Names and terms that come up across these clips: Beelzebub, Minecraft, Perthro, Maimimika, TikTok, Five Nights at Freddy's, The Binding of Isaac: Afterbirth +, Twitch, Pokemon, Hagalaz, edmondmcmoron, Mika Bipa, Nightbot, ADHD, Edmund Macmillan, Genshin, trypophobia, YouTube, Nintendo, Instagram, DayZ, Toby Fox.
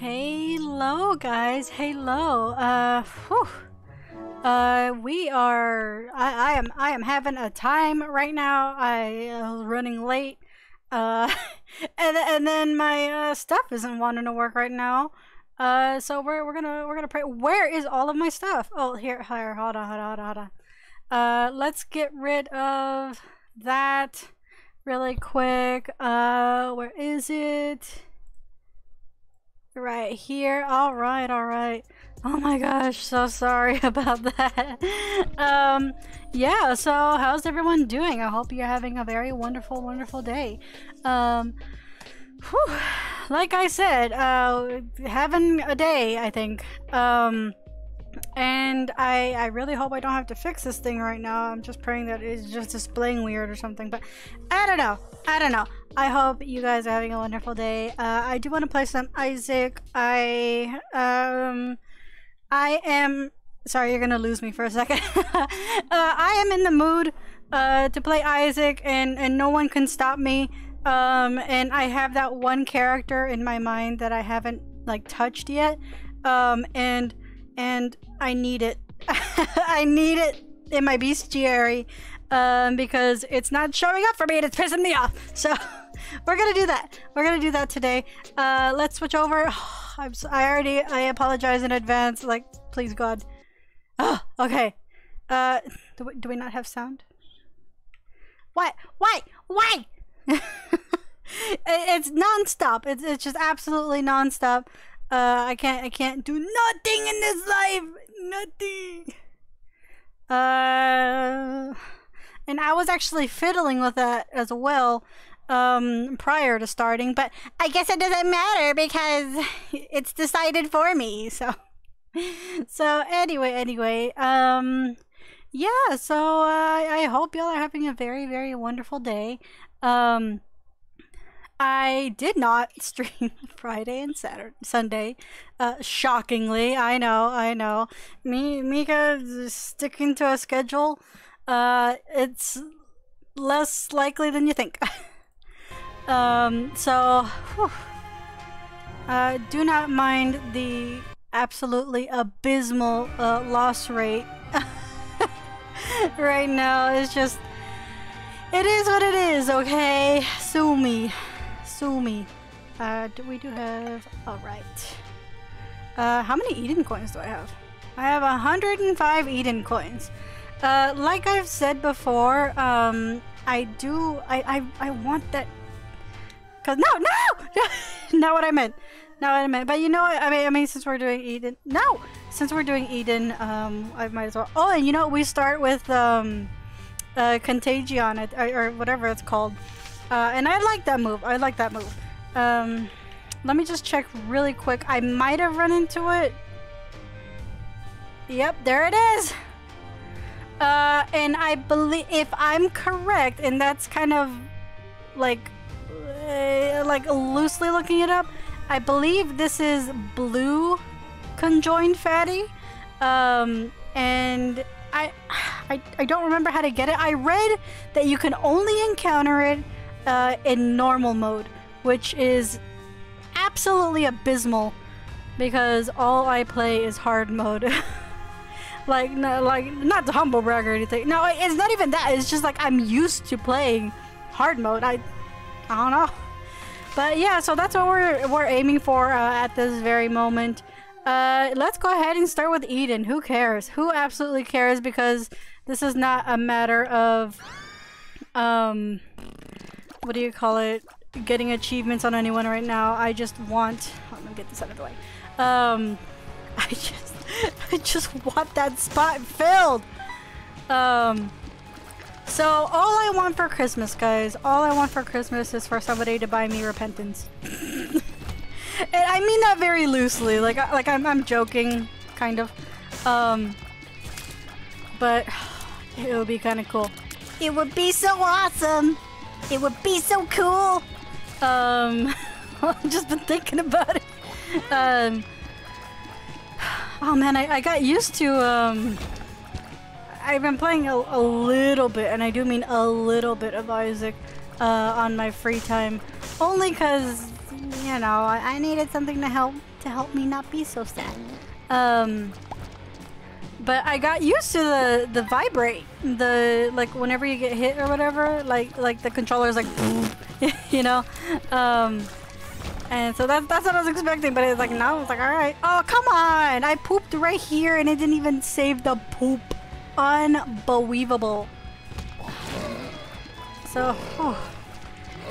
Hello guys, hello. I am having a time right now. I'm running late. And then my stuff isn't wanting to work right now. So we're gonna pray. Where is all of my stuff? Oh, here, hold on. Let's get rid of that really quick. Where is it? Right here. All right. Oh my gosh, so sorry about that. Yeah, so how's everyone doing? I hope you're having a very wonderful day. Whew, like I said, having a day, I think. And I really hope I don't have to fix this thing right now. I'm just praying that it's just displaying weird or something, but I don't know. I hope you guys are having a wonderful day. I do want to play some Isaac. I am sorry, you're gonna lose me for a second. I am in the mood to play Isaac, and no one can stop me. And I have that one character in my mind that I haven't like touched yet. And I need it. I need it in my bestiary because it's not showing up for me and it's pissing me off. So we're gonna do that today. Let's switch over. Oh, I apologize in advance. Like, please God. Oh, okay. Do we not have sound? Why? It's non-stop. It's just absolutely non-stop. I can't do nothing in this life. Nothing. And I was actually fiddling with that as well prior to starting, but I guess it doesn't matter because it's decided for me. So anyway. Yeah. So I hope y'all are having a very wonderful day. I did not stream Friday and Sunday. Shockingly, I know. Maimimika sticking to a schedule. It's less likely than you think. So, whew. Do not mind the absolutely abysmal loss rate right now. It's just, it is what it is. Okay, sue me. We do have, all right. How many Eden coins do I have? I have 105 Eden coins. Like I've said before, I want that. Cause no, not what I meant. But you know what? I mean, since we're doing Eden, I might as well. Oh, and you know what? We start with Contagion or whatever it's called. And I like that move. Let me just check really quick. I might have run into it. Yep, there it is. And I believe, if I'm correct, and that's kind of like loosely looking it up, I believe this is blue conjoined fatty. And I don't remember how to get it. I read that you can only encounter it in normal mode, which is absolutely abysmal because all I play is hard mode. like not to humble brag or anything. No, it's not even that. It's just like I'm used to playing hard mode. I don't know, but yeah. So that's what we're aiming for at this very moment. Let's go ahead and start with Eden. Who cares? Who absolutely cares? Because this is not a matter of what do you call it? Getting achievements on anyone right now. I just want. I'm gonna get this out of the way. I just want that spot filled. So all I want for Christmas, guys. All I want for Christmas is for somebody to buy me repentance. And I mean that very loosely. Like I'm joking, kind of. But it would be kind of cool. It would be so awesome. It would be so cool. I've just been thinking about it. Oh man, I got used to, I've been playing a little bit, and I do mean a little bit of Isaac, on my free time. Only cause, you know, I needed something to help to help me not be so sad. But I got used to the vibrate, like whenever you get hit or whatever, like the controller is like, you know, and so that's what I was expecting. But it's like now it's like all right. Oh come on! I pooped right here and it didn't even save the poop. Unbelievable. So, oh.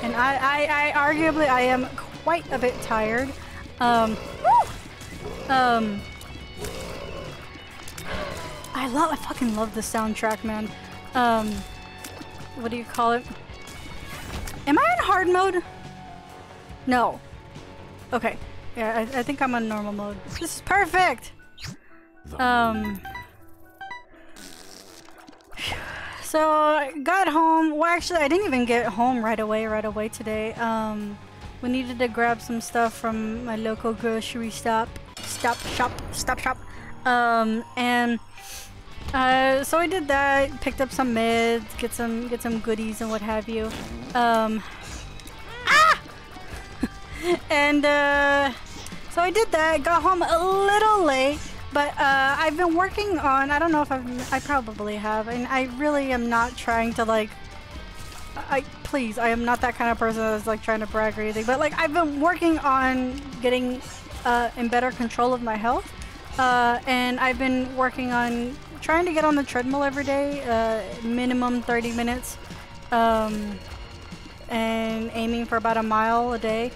And I arguably I am quite a bit tired. I fucking love the soundtrack, man. What do you call it? Am I in hard mode? No. Okay. Yeah, I think I'm on normal mode. This is perfect! So, I got home. Well, actually, I didn't even get home right away today. We needed to grab some stuff from my local grocery shop. So I did that, picked up some meds, get some goodies and what have you. So I did that, got home a little late, but I've been working on, I don't know if I probably have, and I really am not trying to like, please, I am not that kind of person that's like trying to brag or anything, but like I've been working on getting in better control of my health. And I've been working on trying to get on the treadmill every day, minimum 30 minutes, and aiming for about a mile a day.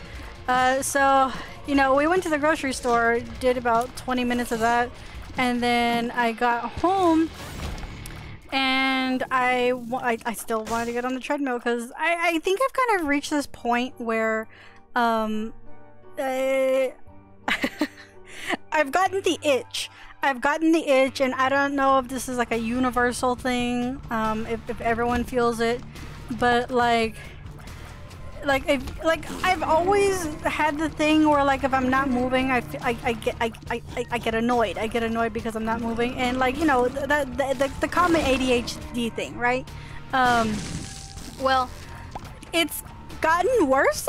So, you know, we went to the grocery store, did about 20 minutes of that, and then I got home, and I still wanted to get on the treadmill because I think I've kind of reached this point where, I've gotten the itch. And I don't know if this is like a universal thing, if everyone feels it, but like I've always had the thing where like if I'm not moving, I get annoyed. I get annoyed because I'm not moving, and like you know the common ADHD thing, right? Well, it's gotten worse.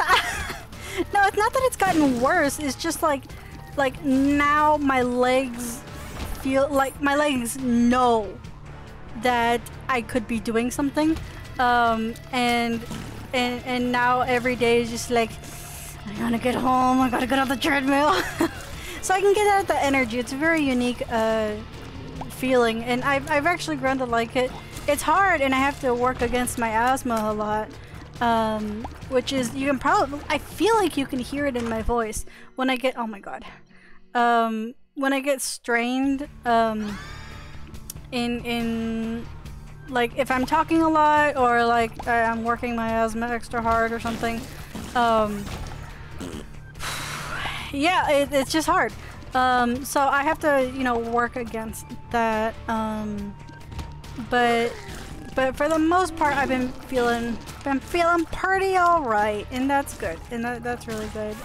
No, it's not that it's gotten worse. It's just like now my legs feel like my legs know that I could be doing something, and now every day is just like I gotta get home, I gotta get on the treadmill. So I can get out the energy. It's a very unique feeling, and I've actually grown to like it. It's hard, and I have to work against my asthma a lot, which is you can probably I feel like you can hear it in my voice when I get oh my god when I get strained in like if I'm talking a lot or like I'm working my asthma extra hard or something. Yeah, it's just hard. So I have to, you know, work against that. But for the most part, I've been feeling pretty all right, and that's good, and that's really good.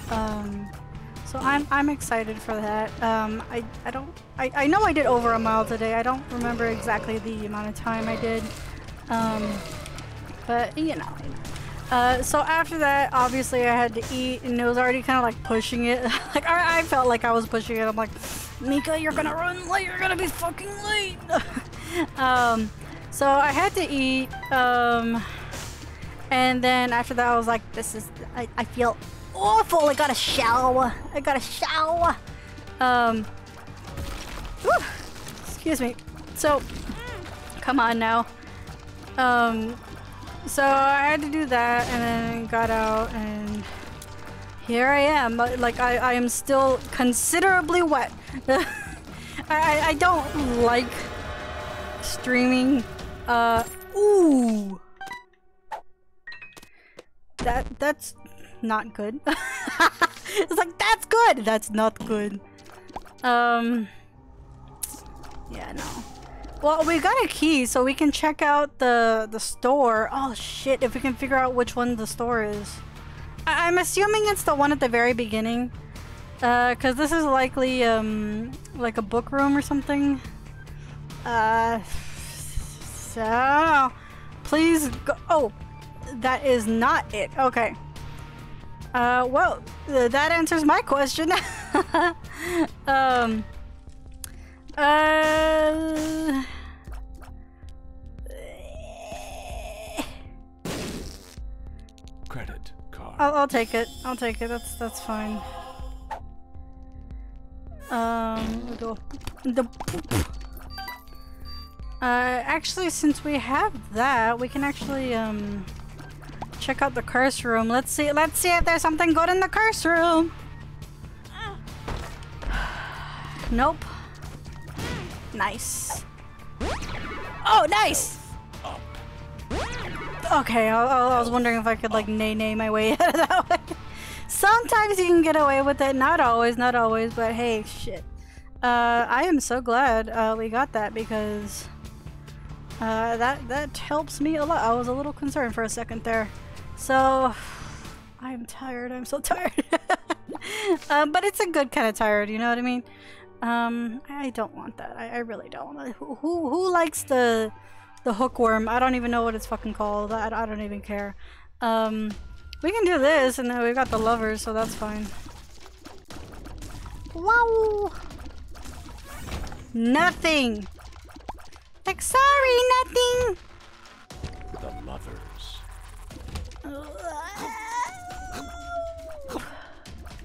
So I'm excited for that. I know I did over a mile today. I don't remember exactly the amount of time I did, but you know. So after that, obviously I had to eat, and it was already kind of like pushing it. Like I felt like I was pushing it. I'm like, Mika, you're gonna run late. You're gonna be fucking late. So I had to eat, and then after that I was like, this is, I feel awful, I got a shower. Whew, excuse me. So, come on now. So I had to do that, and then got out, and here I am. Like, I am still considerably wet. I don't like streaming. Ooh, that's not good. It's like that's good. That's not good. Yeah, no. Well, we got a key, so we can check out the store. Oh shit! If we can figure out which one the store is, I'm assuming it's the one at the very beginning, cause this is likely like a book room or something. So, please go. Oh, that is not it. Okay. Well, that answers my question. Credit card. I'll take it. I'll take it. That's fine. Actually, since we have that, we can actually check out the curse room. Let's see if there's something good in the curse room. Nope. Nice. Oh, nice! Okay, I was wondering if I could, like, nay-nay my way out of that one. Sometimes you can get away with it. Not always, but hey, shit. I am so glad we got that, because that helps me a lot. I was a little concerned for a second there. So, I'm tired. I'm so tired. But it's a good kind of tired, you know what I mean? I don't want that. I really don't. Who likes the hookworm? I don't even know what it's fucking called. I don't even care. We can do this, and then we've got the lovers, so that's fine. Wow! Nothing! Like, sorry, nothing! The lovers.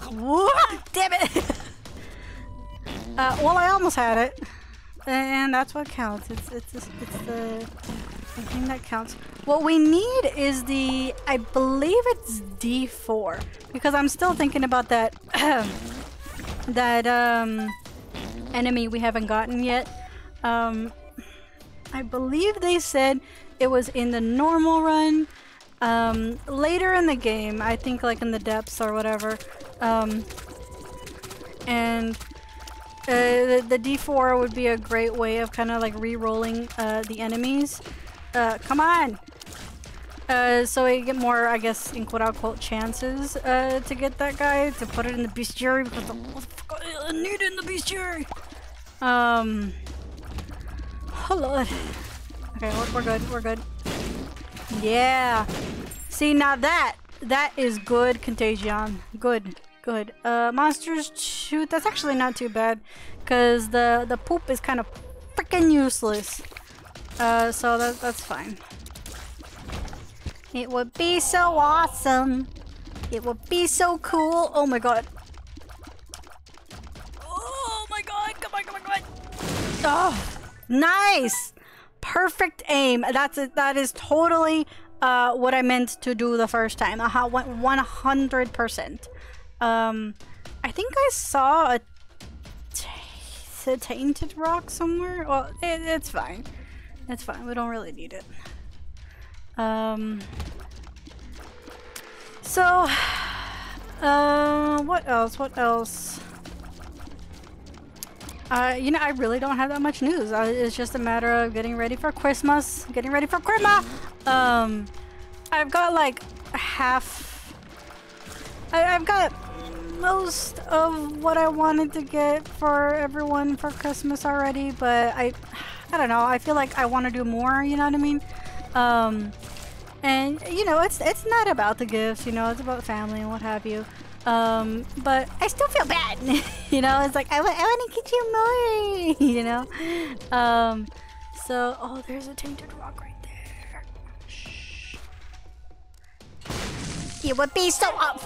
What? Damn it! Well, I almost had it. And that's what counts. It's the thing that counts. What we need is the... I believe it's D4. Because I'm still thinking about that... enemy we haven't gotten yet. I believe they said it was in the normal run. Later in the game. I think, like, in the depths or whatever. And... the D4 would be a great way of kind of like re-rolling the enemies. Come on! So you get more, I guess, in quote-unquote chances to get that guy, to put it in the bestiary, because I need it in the bestiary! Oh lord. Okay, we're good. Yeah! See, now that is good contagion. Good. Monsters shoot. That's actually not too bad, because the poop is kind of freaking useless. So that's fine. It would be so awesome. It would be so cool. Oh my god. Oh my god. Come on. Oh, nice. Perfect aim. That's it. That is totally what I meant to do the first time. Aha, 100%. I think I saw a tainted rock somewhere. Well, it's fine. It's fine. We don't really need it. So, what else? You know, I really don't have that much news. It's just a matter of getting ready for Christmas. I've got like I've got most of what I wanted to get for everyone for Christmas already, but I don't know, I feel like I want to do more, you know what I mean? And you know, it's not about the gifts, you know, it's about family and what have you. But I still feel bad, you know, it's like, I want to get you more, you know? So, oh, there's a tainted rock right there. Shh. It would be so up.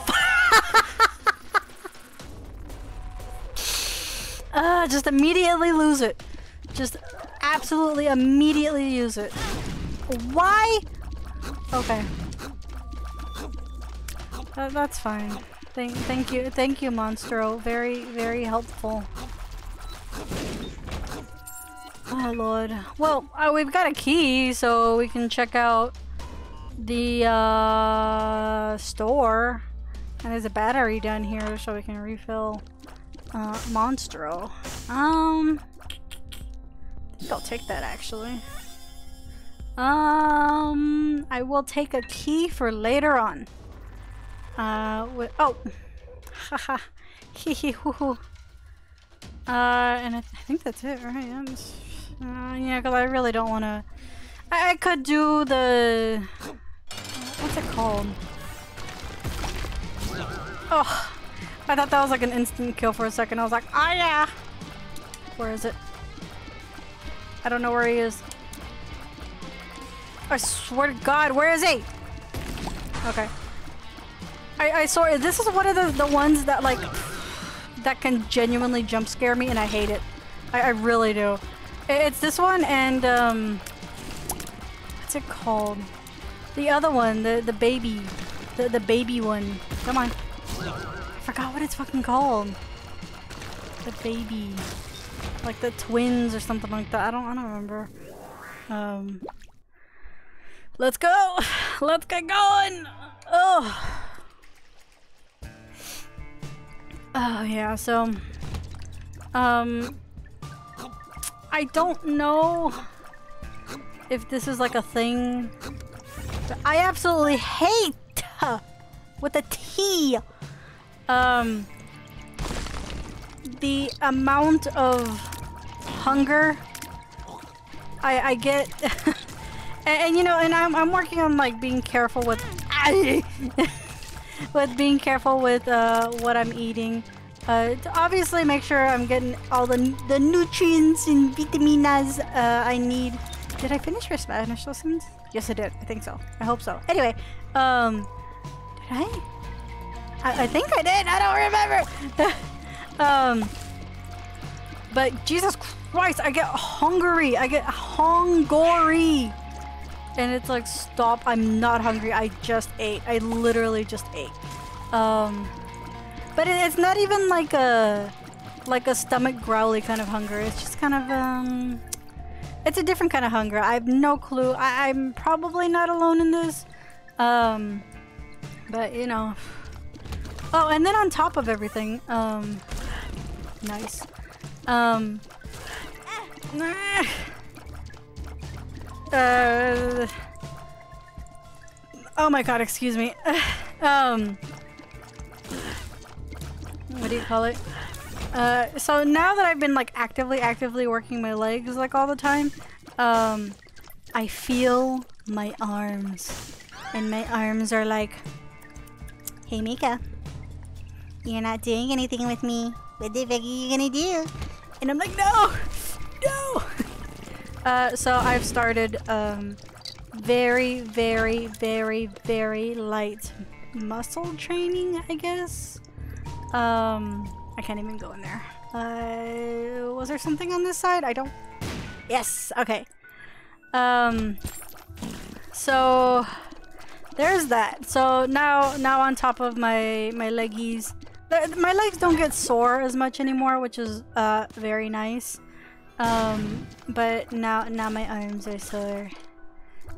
Just immediately lose it. Just absolutely immediately use it. Why? Okay. That's fine. Thank you, Monstro. Very, very helpful. Oh lord. Well, we've got a key, so we can check out the store. And there's a battery down here, so we can refill. Monstro. I think I'll take that, actually. I will take a key for later on. Oh! Haha. And I think that's it, right? Yeah, because I really don't want to... I could do the... What's it called? Oh! I thought that was like an instant kill for a second. I was like, oh yeah. Where is it? I don't know where he is. I swear to God, where is he? Okay. I saw, this is one of the ones that like, that can genuinely jump scare me, and I hate it. I really do. It's this one and what's it called? The other one, the baby. The baby one. Come on. I forgot what it's fucking called. The baby. Like the twins or something like that. I don't remember. Let's go! Let's get going! Oh. Oh yeah, so I don't know if this is like a thing. I absolutely hate with a T the amount of hunger I get and you know, and I'm working on like being careful with with being careful with what I'm eating. To obviously make sure I'm getting all the nutrients and vitaminas I need. Did I finish your Spanish lessons? Yes, I did. I think so. I hope so. Anyway, did I? I think I did. I don't remember. But Jesus Christ, I get hungry. I get hungory. And it's like, stop, I'm not hungry, I just ate. I literally just ate. But it's not even like a stomach growly kind of hunger. It's just kind of, it's a different kind of hunger. I have no clue. I'm probably not alone in this. But, you know. Oh, and then on top of everything, nice. Oh my God, excuse me. What do you call it? So now that I've been like actively working my legs like all the time, I feel my arms. And my arms are like, hey Mika, you're not doing anything with me. What the fuck are you gonna do? And I'm like, no, no. So I've started very light muscle training, I guess. I can't even go in there. Was there something on this side? I don't... Yes! Okay. So... There's that. So now on top of my leggies... My legs don't get sore as much anymore, which is very nice. But now my arms are sore.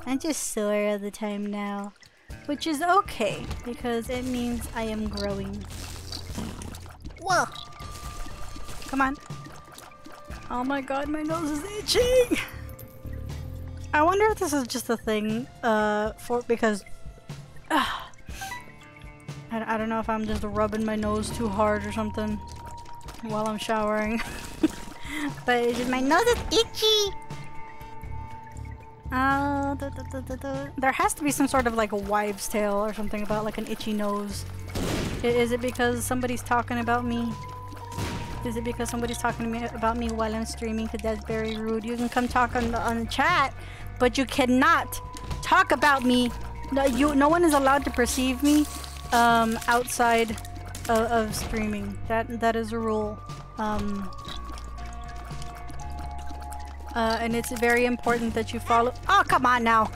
I'm just sore all the time now. Which is okay, because it means I am growing. Whoa! Come on. Oh my God, my nose is itching! I wonder if this is just a thing, because... I don't know if I'm just rubbing my nose too hard or something while I'm showering. But my nose is itchy! There has to be some sort of like a wives' tale or something about like an itchy nose. Is it because somebody's talking about me? Is it because somebody's talking about me while I'm streaming? Because that's very rude. You can come talk on the chat, but you cannot talk about me. No one is allowed to perceive me outside of streaming. That is a rule. And it's very important that you follow... Oh, come on now!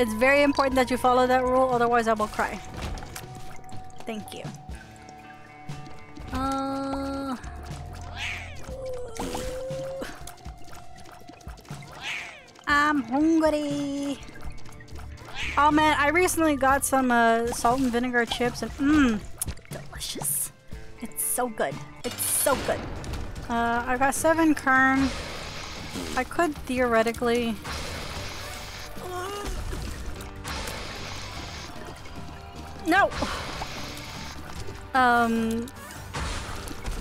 It's very important that you follow that rule, otherwise I will cry. Thank you. I'm hungry! Oh man, I recently got some salt and vinegar chips and delicious. It's so good. It's so good. I got 7 kern. I could theoretically... No! I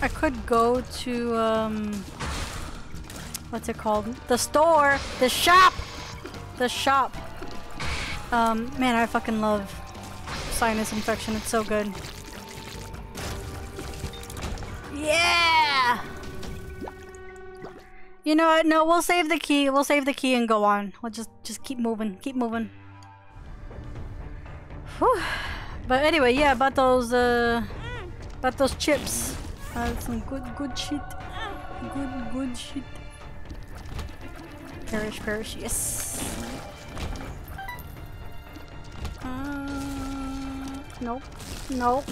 could go to, what's it called? The store! The shop! The shop. Man, I fucking love sinus infection. It's so good. Yeah! You know what? No, we'll save the key. We'll save the key and go on. We'll just keep moving. Keep moving. Whew. But anyway, yeah, about those chips. Some good shit. Good shit. Perish, perish, yes. Nope. Nope.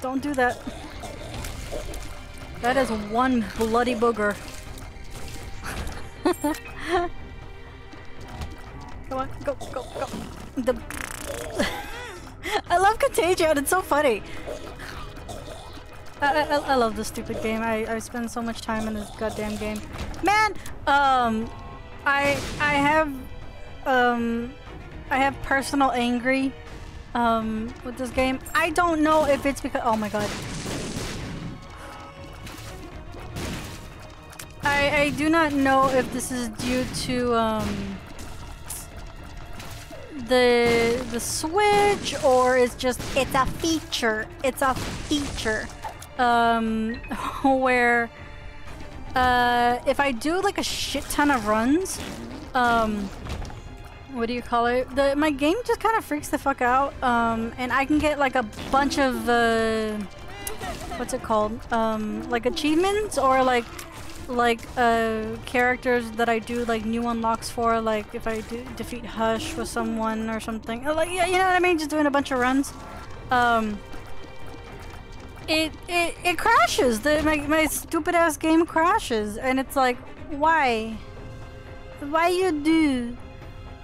Don't do that. That is one bloody booger. Come on, go, go, go. I love Contagion, it's so funny. I love this stupid game. I spend so much time in this goddamn game. Man! I have personal angry with this game. I don't know if it's because— oh my god. I do not know if this is due to the Switch, or it's just it's a feature where if I do like a shit ton of runs, what do you call it? My game just kind of freaks the fuck out, and I can get like a bunch of what's it called? Like achievements, or like characters that I do like new unlocks for, like if I do defeat Hush with someone or something, like, yeah, you know what I mean, just doing a bunch of runs, it crashes. My stupid ass game crashes, and it's like, why you do?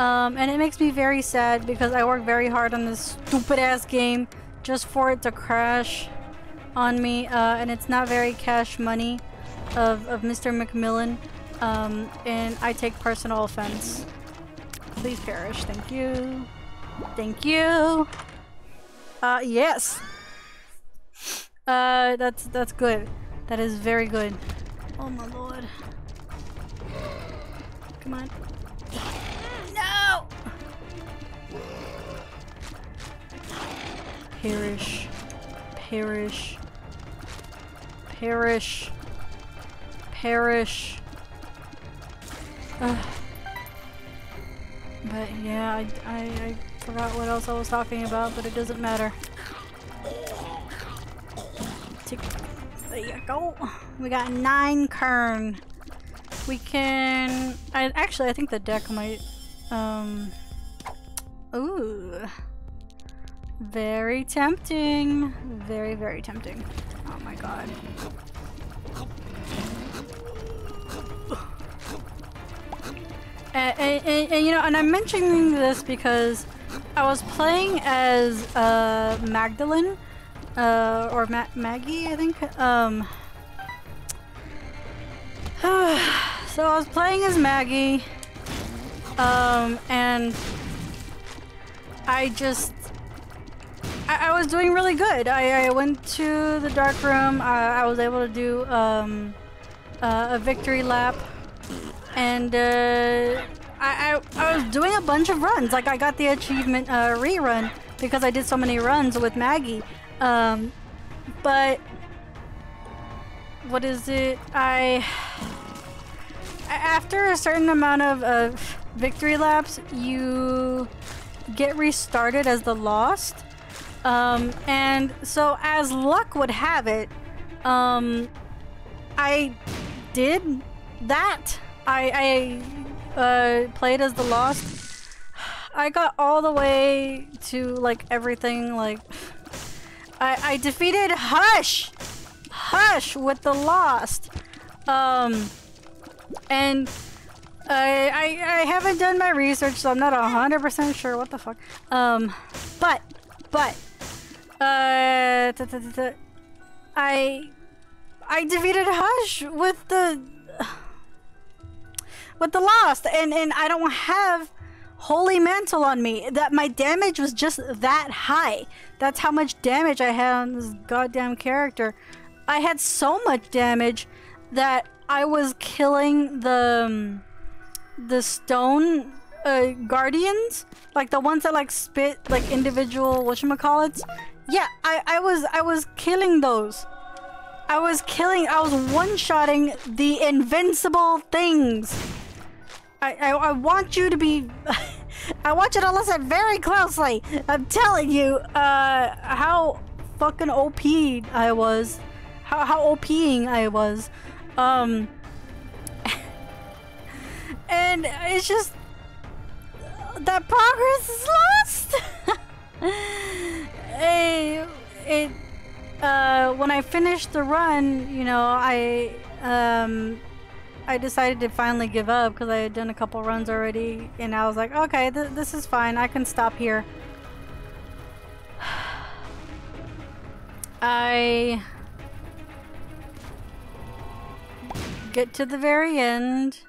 And it makes me very sad because I work very hard on this stupid ass game just for it to crash on me, and it's not very cash money of Mr. McMillan, and I take personal offense. Please perish. Thank you. Thank you. Yes. That's good. That is very good. Oh my lord. Come on. No! Perish. Perish. Perish. Perish. But yeah, I forgot what else I was talking about, but it doesn't matter. There you go. We got 9 kern. We can... I think the deck might... Ooh. Very tempting. Very, very tempting. Oh my god. And you know, and I'm mentioning this because I was playing as Magdalene, or Maggie, I think. So I was playing as Maggie, and I was doing really good. I went to the dark room. I was able to do a victory lap. And I was doing a bunch of runs. Like, I got the achievement rerun because I did so many runs with Maggie. But what is it? After a certain amount of victory laps, you get restarted as the lost. And so, as luck would have it, I did that. I played as the lost. I got all the way to like everything. Like I defeated Hush with the lost, and I haven't done my research, so I'm not 100% sure what the fuck. I defeated Hush with the. With the lost, and I don't have holy mantle on me. That my damage was just that high. That's how much damage I had on this goddamn character. I had so much damage that I was killing the stone guardians, like the ones that like spit like individual whatchamacallits. Yeah, I was killing those. I was one-shotting the invincible things. I want you to be... I want you to listen very closely. I'm telling you, how fucking OP'd I was. How OP'ing I was. And it's just... that progress is lost! When I finished the run, you know, I decided to finally give up because I had done a couple runs already, and I was like, okay, this is fine. I can stop here. I get to the very end,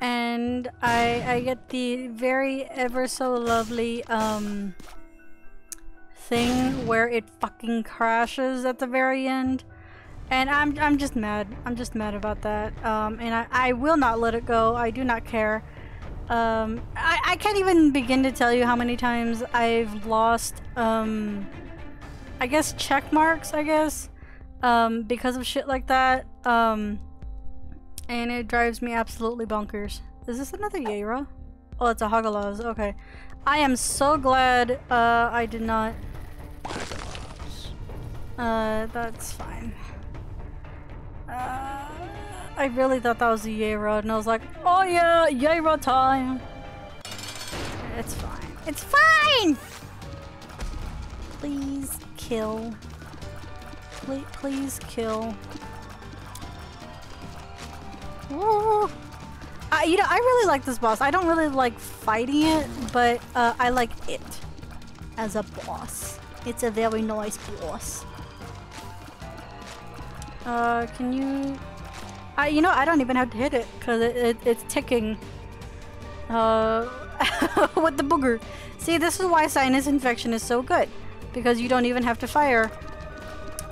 and I get the very ever so lovely thing where it fucking crashes at the very end. And I'm just mad. I'm just mad about that. And I will not let it go. I do not care. I can't even begin to tell you how many times I've lost, I guess, check marks, because of shit like that. And it drives me absolutely bonkers. Is this another Yeira? Oh, it's a Hagalaz. Okay. I am so glad, I did not... that's fine. I really thought that was a Yeira, and I was like, oh yeah, Yeira time! It's fine. It's fine! Please kill. Please kill. Woo! You know, I really like this boss. I don't really like fighting it, but I like it as a boss. It's a very nice boss. Can you... you know, I don't even have to hit it, because it's ticking. With the booger. See, this is why sinus infection is so good. Because you don't even have to fire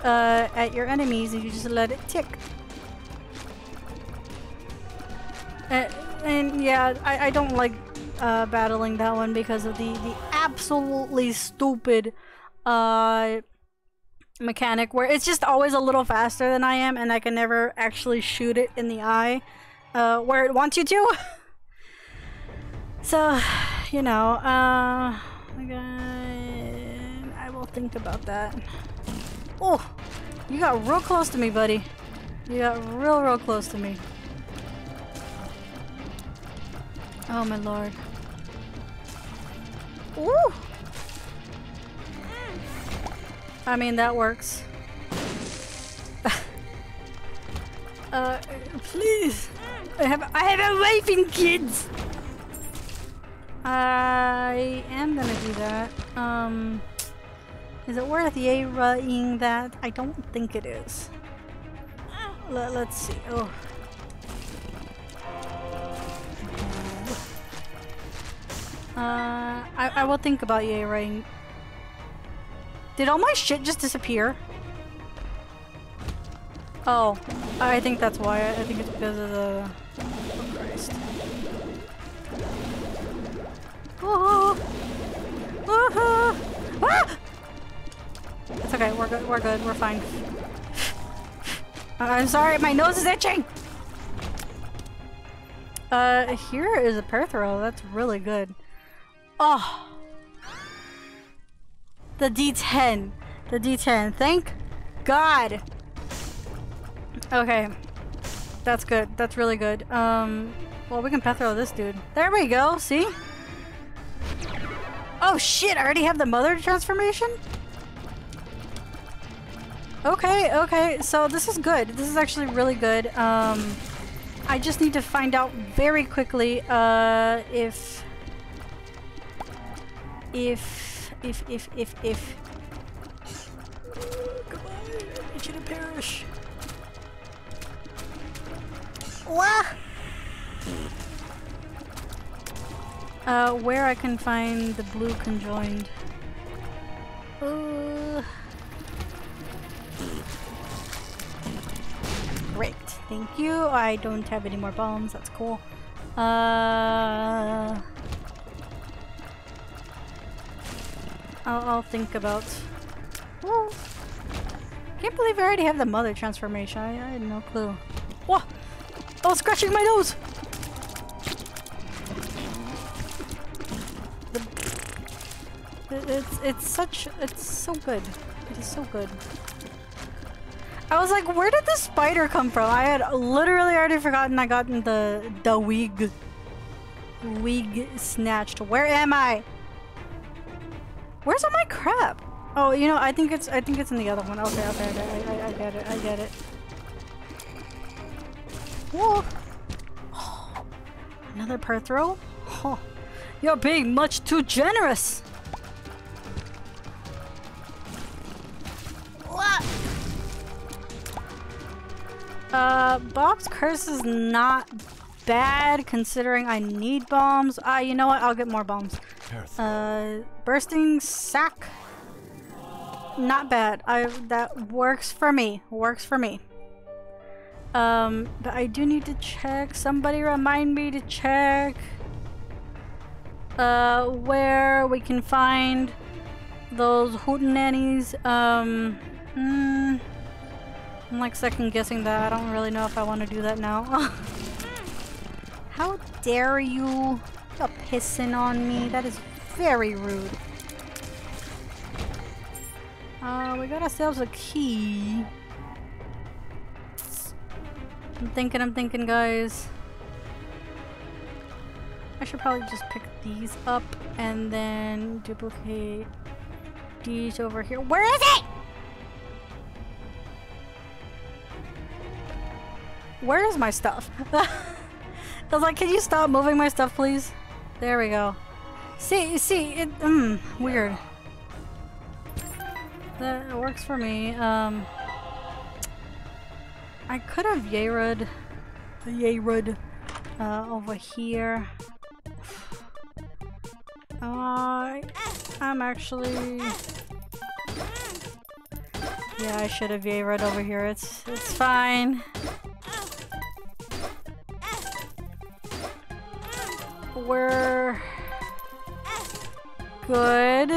at your enemies, and you just let it tick. And yeah, I don't like battling that one because of the absolutely stupid... mechanic where it's just always a little faster than I am, and I can never actually shoot it in the eye where it wants you to. So, you know, again, I will think about that. Oh, you got real close to me, buddy. You got real close to me. Oh my lord. Ooh. I mean, that works. Please! I have waiting kids! I am gonna do that. Is it worth Yeira-ing that? I don't think it is. Let's see. Oh. I will think about Yeira-ing. Did all my shit just disappear? Oh, I think that's why. I think it's because of the... oh, Christ. Woohoo! Woohoo! Ah! It's okay, we're good, we're fine. I'm sorry, my nose is itching! Here is a Perthro, that's really good. Oh! The D10. The D10. Thank God. Okay. That's good. That's really good. Well, we can Pethro this dude. There we go. See? Oh, shit. I already have the mother transformation? Okay. Okay. So this is good. This is actually really good. I just need to find out very quickly if come on, I need you to perish. Wah! Where I can find the blue conjoined. Great, thank you. I don't have any more bombs, that's cool. I'll think about... Woo. can't believe I already have the mother transformation. I had no clue. Whoa! I was scratching my nose! It's so good. It is so good. I was like, where did the spider come from? I had literally already forgotten I gotten the wig snatched. Where am I? Where's all my crap? Oh, you know, I think it's in the other one. Okay, I get it. I get it. Whoa! Oh, another per throw? Oh, you're being much too generous. What? Bob's curse is not bad considering I need bombs. Ah, you know what? I'll get more bombs. Bursting sack. Not bad. That works for me. Works for me. But I do need to check. Somebody remind me to check where we can find those hootenannies. I'm like second guessing that. I don't really know if I want to do that now. How dare you? You're pissing on me. That is very rude. We got ourselves a key. I'm thinking, guys. I should probably just pick these up and then duplicate these over here. Where is it? Where is my stuff? I was like, can you stop moving my stuff, please? There we go. See, it, weird. That works for me. I could have Yayrud over here. I'm actually... Yeah, I should have Yayrud over here. It's fine. We're good.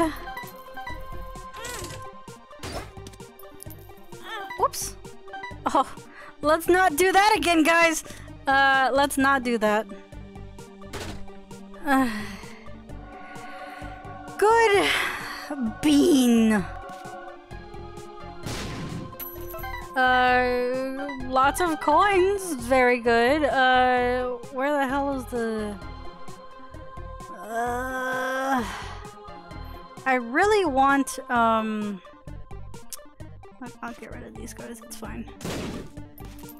Whoops. Oh, let's not do that again, guys. Let's not do that. Good bean. Lots of coins. Very good. Where the hell is the... I really want, I'll get rid of these guys, it's fine.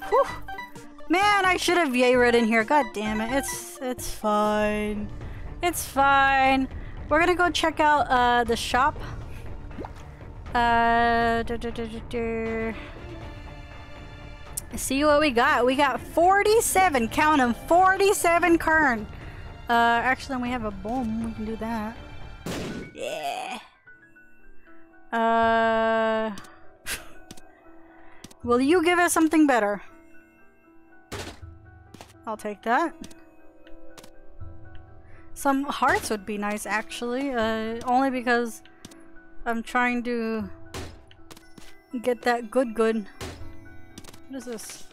Whew! Man, I should have Yayrud in here, god damn it. It's fine. It's fine. We're gonna go check out, the shop. See what we got. We got 47, count them, 47 kern. Actually, we have a bomb. We can do that. Yeah. Will you give us something better? I'll take that. Some hearts would be nice, actually. Only because I'm trying to get that good. What is this?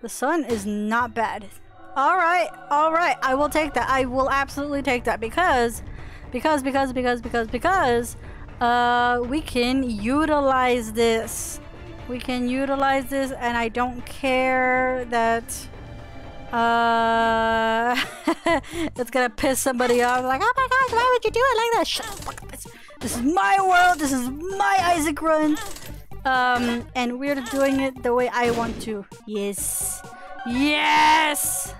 The sun is not bad. All right, I will take that. I will absolutely take that because we can utilize this. We can utilize this, and I don't care that it's gonna piss somebody off. Like, oh my gosh, why would you do it like that? Shut the fuck up. This is my world. This is my Isaac run. And we're doing it the way I want to. Yes. Yes!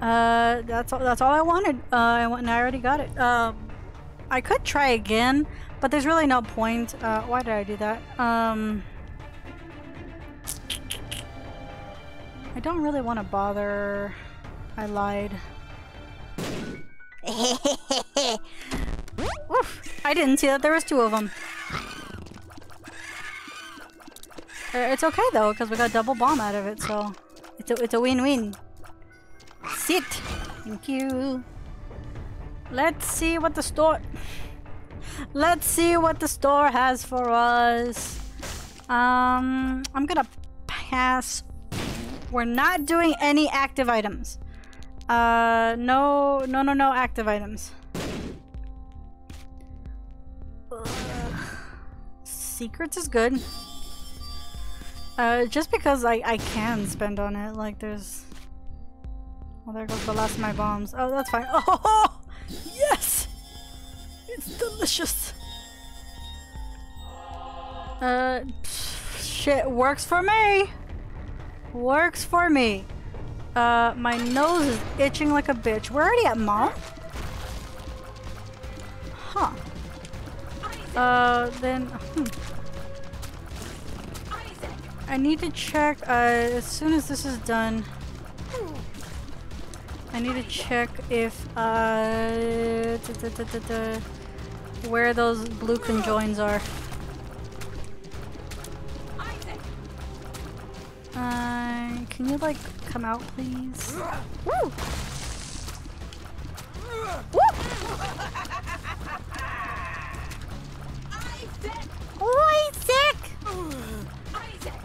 That's all I wanted. And I already got it. I could try again, but there's really no point. Why did I do that? I don't really want to bother. I lied. Oof! I didn't see that there was two of them. It's okay though, because we got double bomb out of it, so it's a win-win. Sit. Thank you. Let's see what the store has for us. I'm gonna pass. We're not doing any active items. No active items. Secrets is good. Just because I can spend on it. Like there's... Well, there goes the last of my bombs. Oh, that's fine. Oh, yes! It's delicious. Shit, works for me. Works for me. My nose is itching like a bitch. We're already at mom? Huh. Then... I need to check, as soon as this is done, I need to check if, where those blue conjoins are. Can you, like, come out, please? Woo! Woo! Isaac!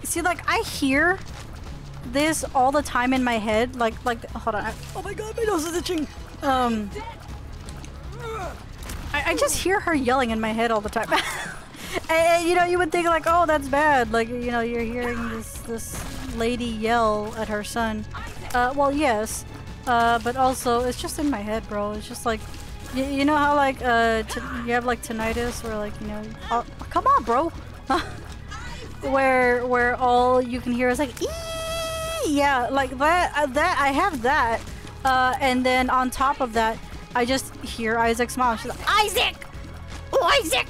See, like, I hear this all the time in my head. Like, hold on. Oh my god, my nose is itching. I just hear her yelling in my head all the time. And, you know, you would think, like, oh, that's bad. Like, you know, you're hearing this lady yell at her son. Well, yes. But also, it's just in my head, bro. It's just like, you know how, like, you have, like, tinnitus or, like, you know, oh, come on, bro. Where all you can hear is like, eee! Yeah, like that I have that, and then on top of that, I just hear Isaac smile. She's like, Isaac, oh Isaac,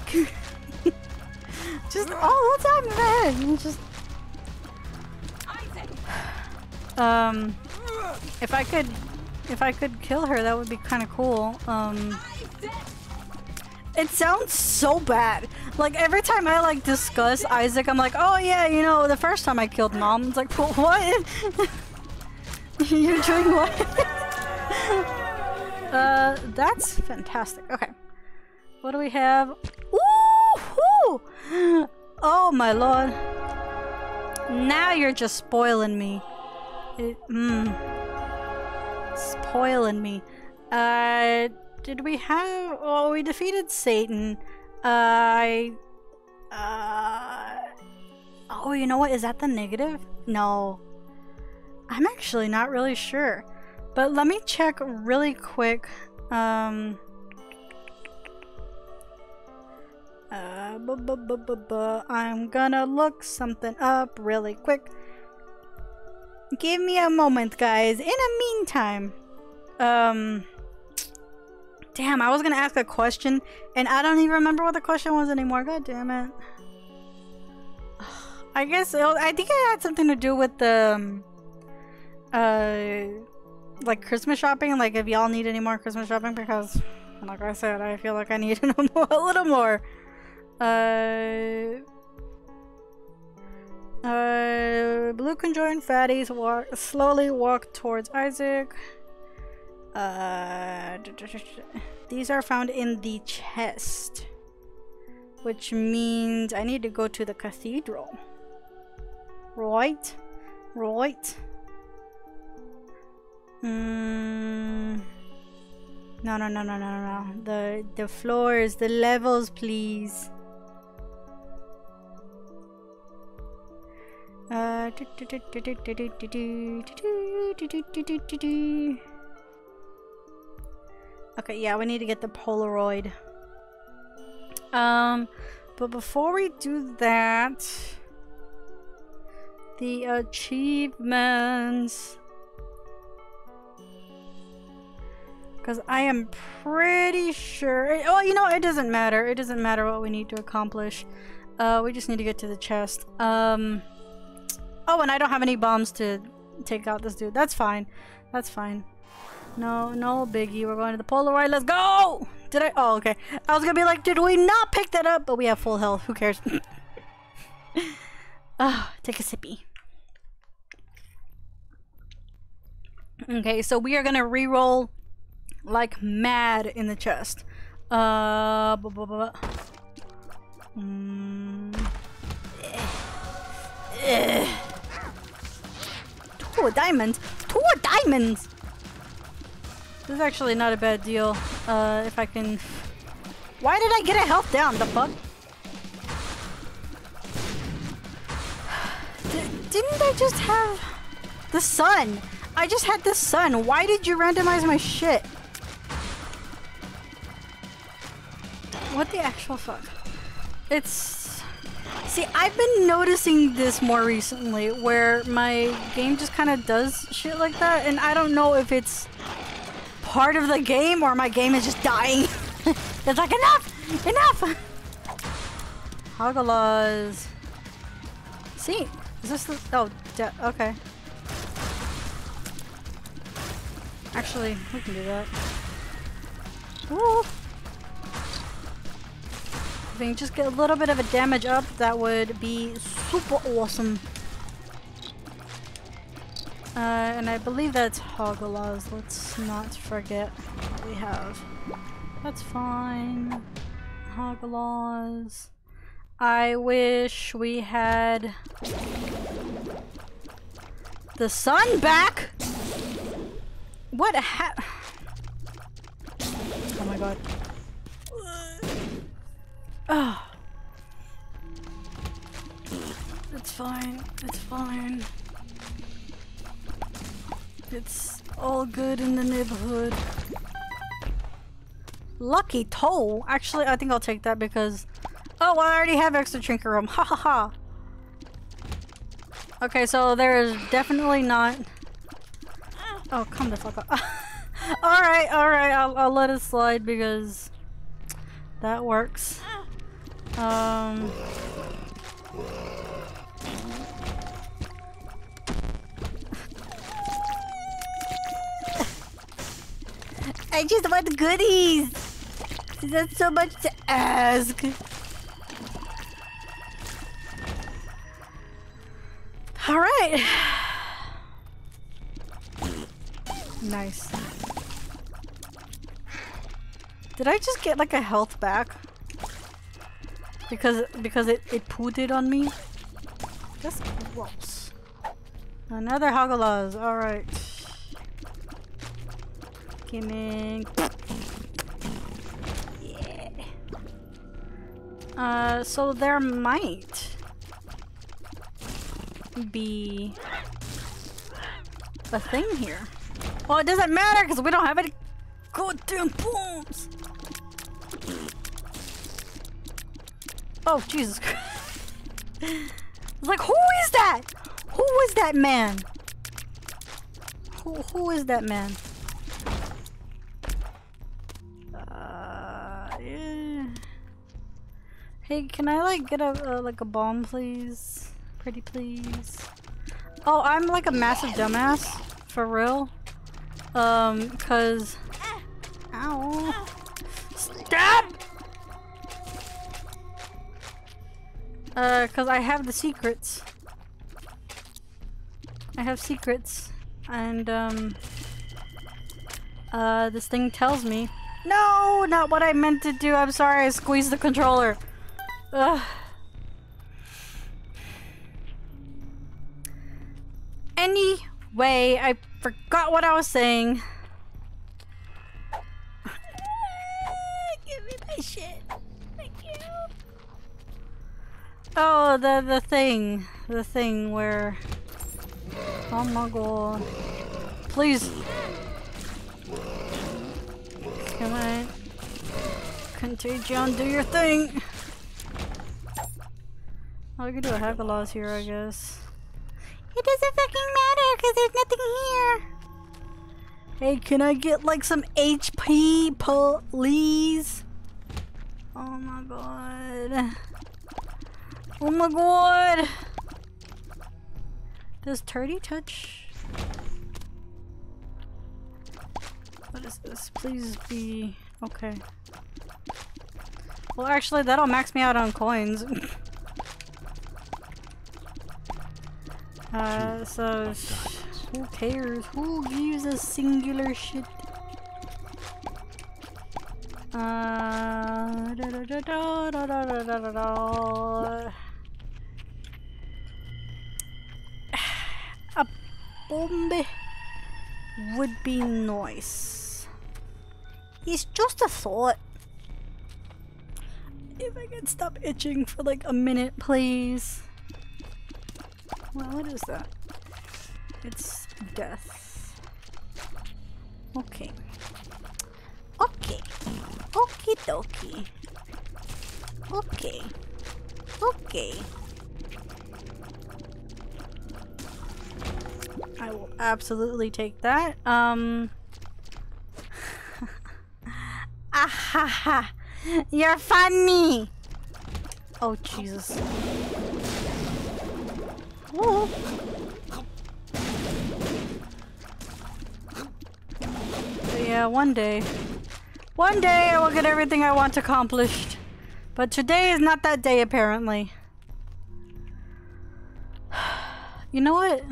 just all the time in my head. And just, if I could kill her, that would be kind of cool. It sounds so bad. Like, every time I, like, discuss Isaac, I'm like, oh, yeah, you know, the first time I killed mom. It's like, well, what? You're doing what? That's fantastic. Okay. What do we have? Woo-hoo! Oh, my lord. Now you're just spoiling me. Spoiling me. Did we have... Oh, we defeated Satan. Oh, you know what? Is that the negative? No. I'm actually not really sure. But let me check really quick. I'm gonna look something up really quick. Give me a moment, guys. In the meantime... Damn, I was gonna ask a question, and I don't even remember what the question was anymore. God damn it. I guess, I think it had something to do with the, like, Christmas shopping. Like, if y'all need any more Christmas shopping, because, like I said, I feel like I need a little more. Blue conjoined fatties slowly walk towards Isaac. These are found in the chest, which means I need to go to the cathedral. Right? Right? No. The floors, the levels, please. Okay, yeah, we need to get the Polaroid. But before we do that, the achievements, because I am pretty sure. Oh, you know, it doesn't matter. It doesn't matter what we need to accomplish. We just need to get to the chest. Oh, and I don't have any bombs to take out this dude. That's fine. That's fine. No biggie. We're going to the Polaroid. Let's go! Did I? Oh, okay. I was gonna be like, did we not pick that up? But we have full health. Who cares? Take a sippy. Okay, so we are gonna reroll like mad in the chest. diamonds. 2 diamonds! This is actually not a bad deal. If I can... Why did I get a health down, the fuck? Didn't I just have... the sun? I just had the sun. Why did you randomize my shit? What the actual fuck? It's... See, I've been noticing this more recently, where my game just kind of does shit like that, and I don't know if it's... part of the game, or my game is just dying. It's like, enough! Enough! Hogalaws. See? Is this the... Oh, okay. Actually, we can do that. Ooh! If we can just get a little bit of a damage up, that would be super awesome. And I believe that's Hogalaws. Let's not forget what we have. That's fine. Hogalaws. I wish we had the sun back. What ha- Oh my god. Oh. It's fine. It's fine. It's all good in the neighborhood. Lucky toe. Actually, I think I'll take that because... Oh, well, I already have extra trinket room. Ha ha ha. Okay, so there is definitely not... Oh, come the fuck up. Alright, alright. I'll let it slide because... that works. I just want goodies! That's so much to ask! Alright! Nice. Did I just get like a health back? Because it pooted on me? That's gross. Another Hogalaws, alright. Gimming. Yeah. So there might be a thing here. Well, it doesn't matter because we don't have any goddamn bombs. Oh, Jesus Christ. Like, who is that? Who is that man? Who is that man? Hey, can I like get a bomb, please? Pretty please. Oh, I'm like a massive dumbass, for real. Cause, ow, stop. Cause I have the secrets. I have secrets, and this thing tells me. No, not what I meant to do. I'm sorry, I squeezed the controller. Ugh. Anyway, I forgot what I was saying. Give me my shit. Thank you. Oh, the thing where. Oh my god! Please. Come on. Contagion, do your thing. Oh, we can do a Hogalaws here, I guess. It doesn't fucking matter, because there's nothing here! Hey, can I get, like, some HP, please? Oh my god. Oh my god! Does Turdy touch? What is this? Please be... okay. Well, actually, that'll max me out on coins. So who cares? Who gives a singular shit? A bombe would be nice. It's just a thought. If I could stop itching for like a minute, please. Well, what is that? It's death. Okay. Okay. Okie dokie. Okay. Okay. I will absolutely take that. Ahaha! You're funny! Oh, Jesus. Whoa. Yeah, one day. One day I will get everything I want accomplished. But today is not that day, apparently. You know what?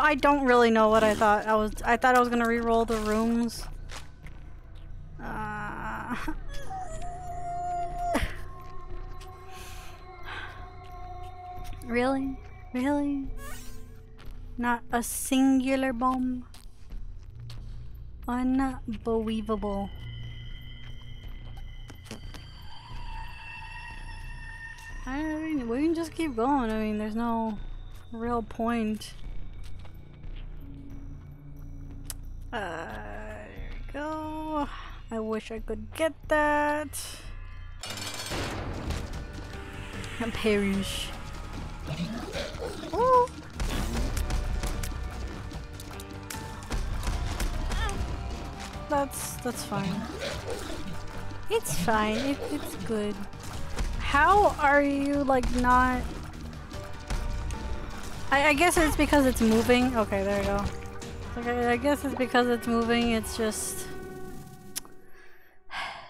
I don't really know what I thought. I thought I was gonna re-roll the rooms. Really? Really? Not a singular bomb? Unbelievable. I mean, we can just keep going. I mean, there's no real point. There we go. I wish I could get that. And perish. Oh. That's fine. It's fine. It's good. How are you like not? I guess it's because it's moving. Okay, there we go. Okay, I guess it's because it's moving. It's just.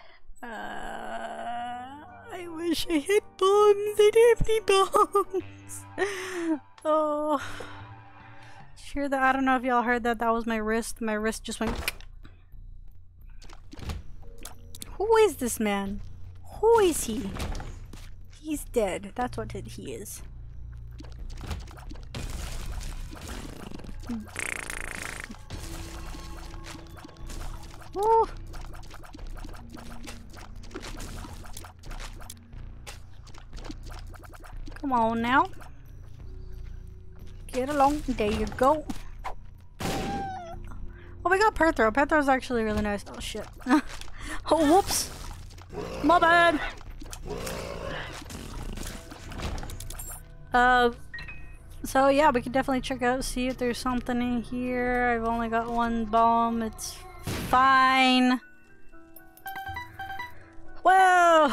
I wish I had bombs. I didn't have any bombs. Oh. Sure that I don't know if y'all heard that. That was my wrist. My wrist just went. Who is this man? Who is he? He's dead. That's what he is. Ooh. Come on now. Get along. There you go. Oh, we got Perthro. Perthro's actually really nice. Oh, shit. Oh, whoops! My bad! So yeah, we can definitely check out, see if there's something in here. I've only got one bomb, it's fine. Well,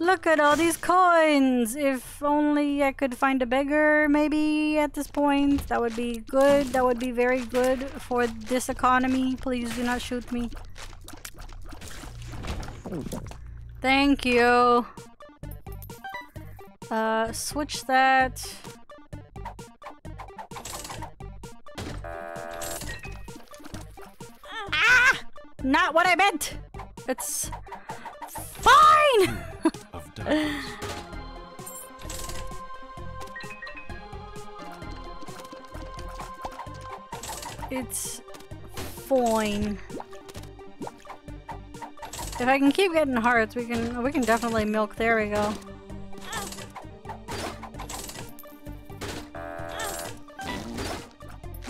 look at all these coins! If only I could find a beggar, maybe, at this point. That would be good, that would be very good for this economy. Please do not shoot me. Thank you. Switch that. Ah! Not what I meant. It's fine. It's fine. If I can keep getting hearts, we can definitely milk. There we go. There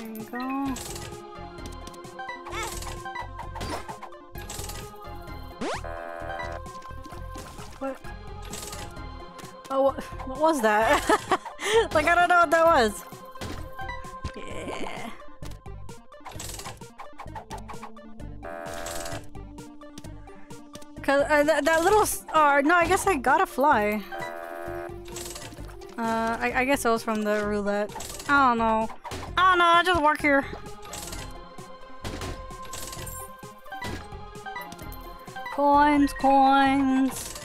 you go. What? Oh, what was that? Like, I don't know what that was. Yeah. Cause that little star. No, I guess I gotta fly. I guess it was from the roulette. I don't know. I don't know. I just work here. Coins, coins.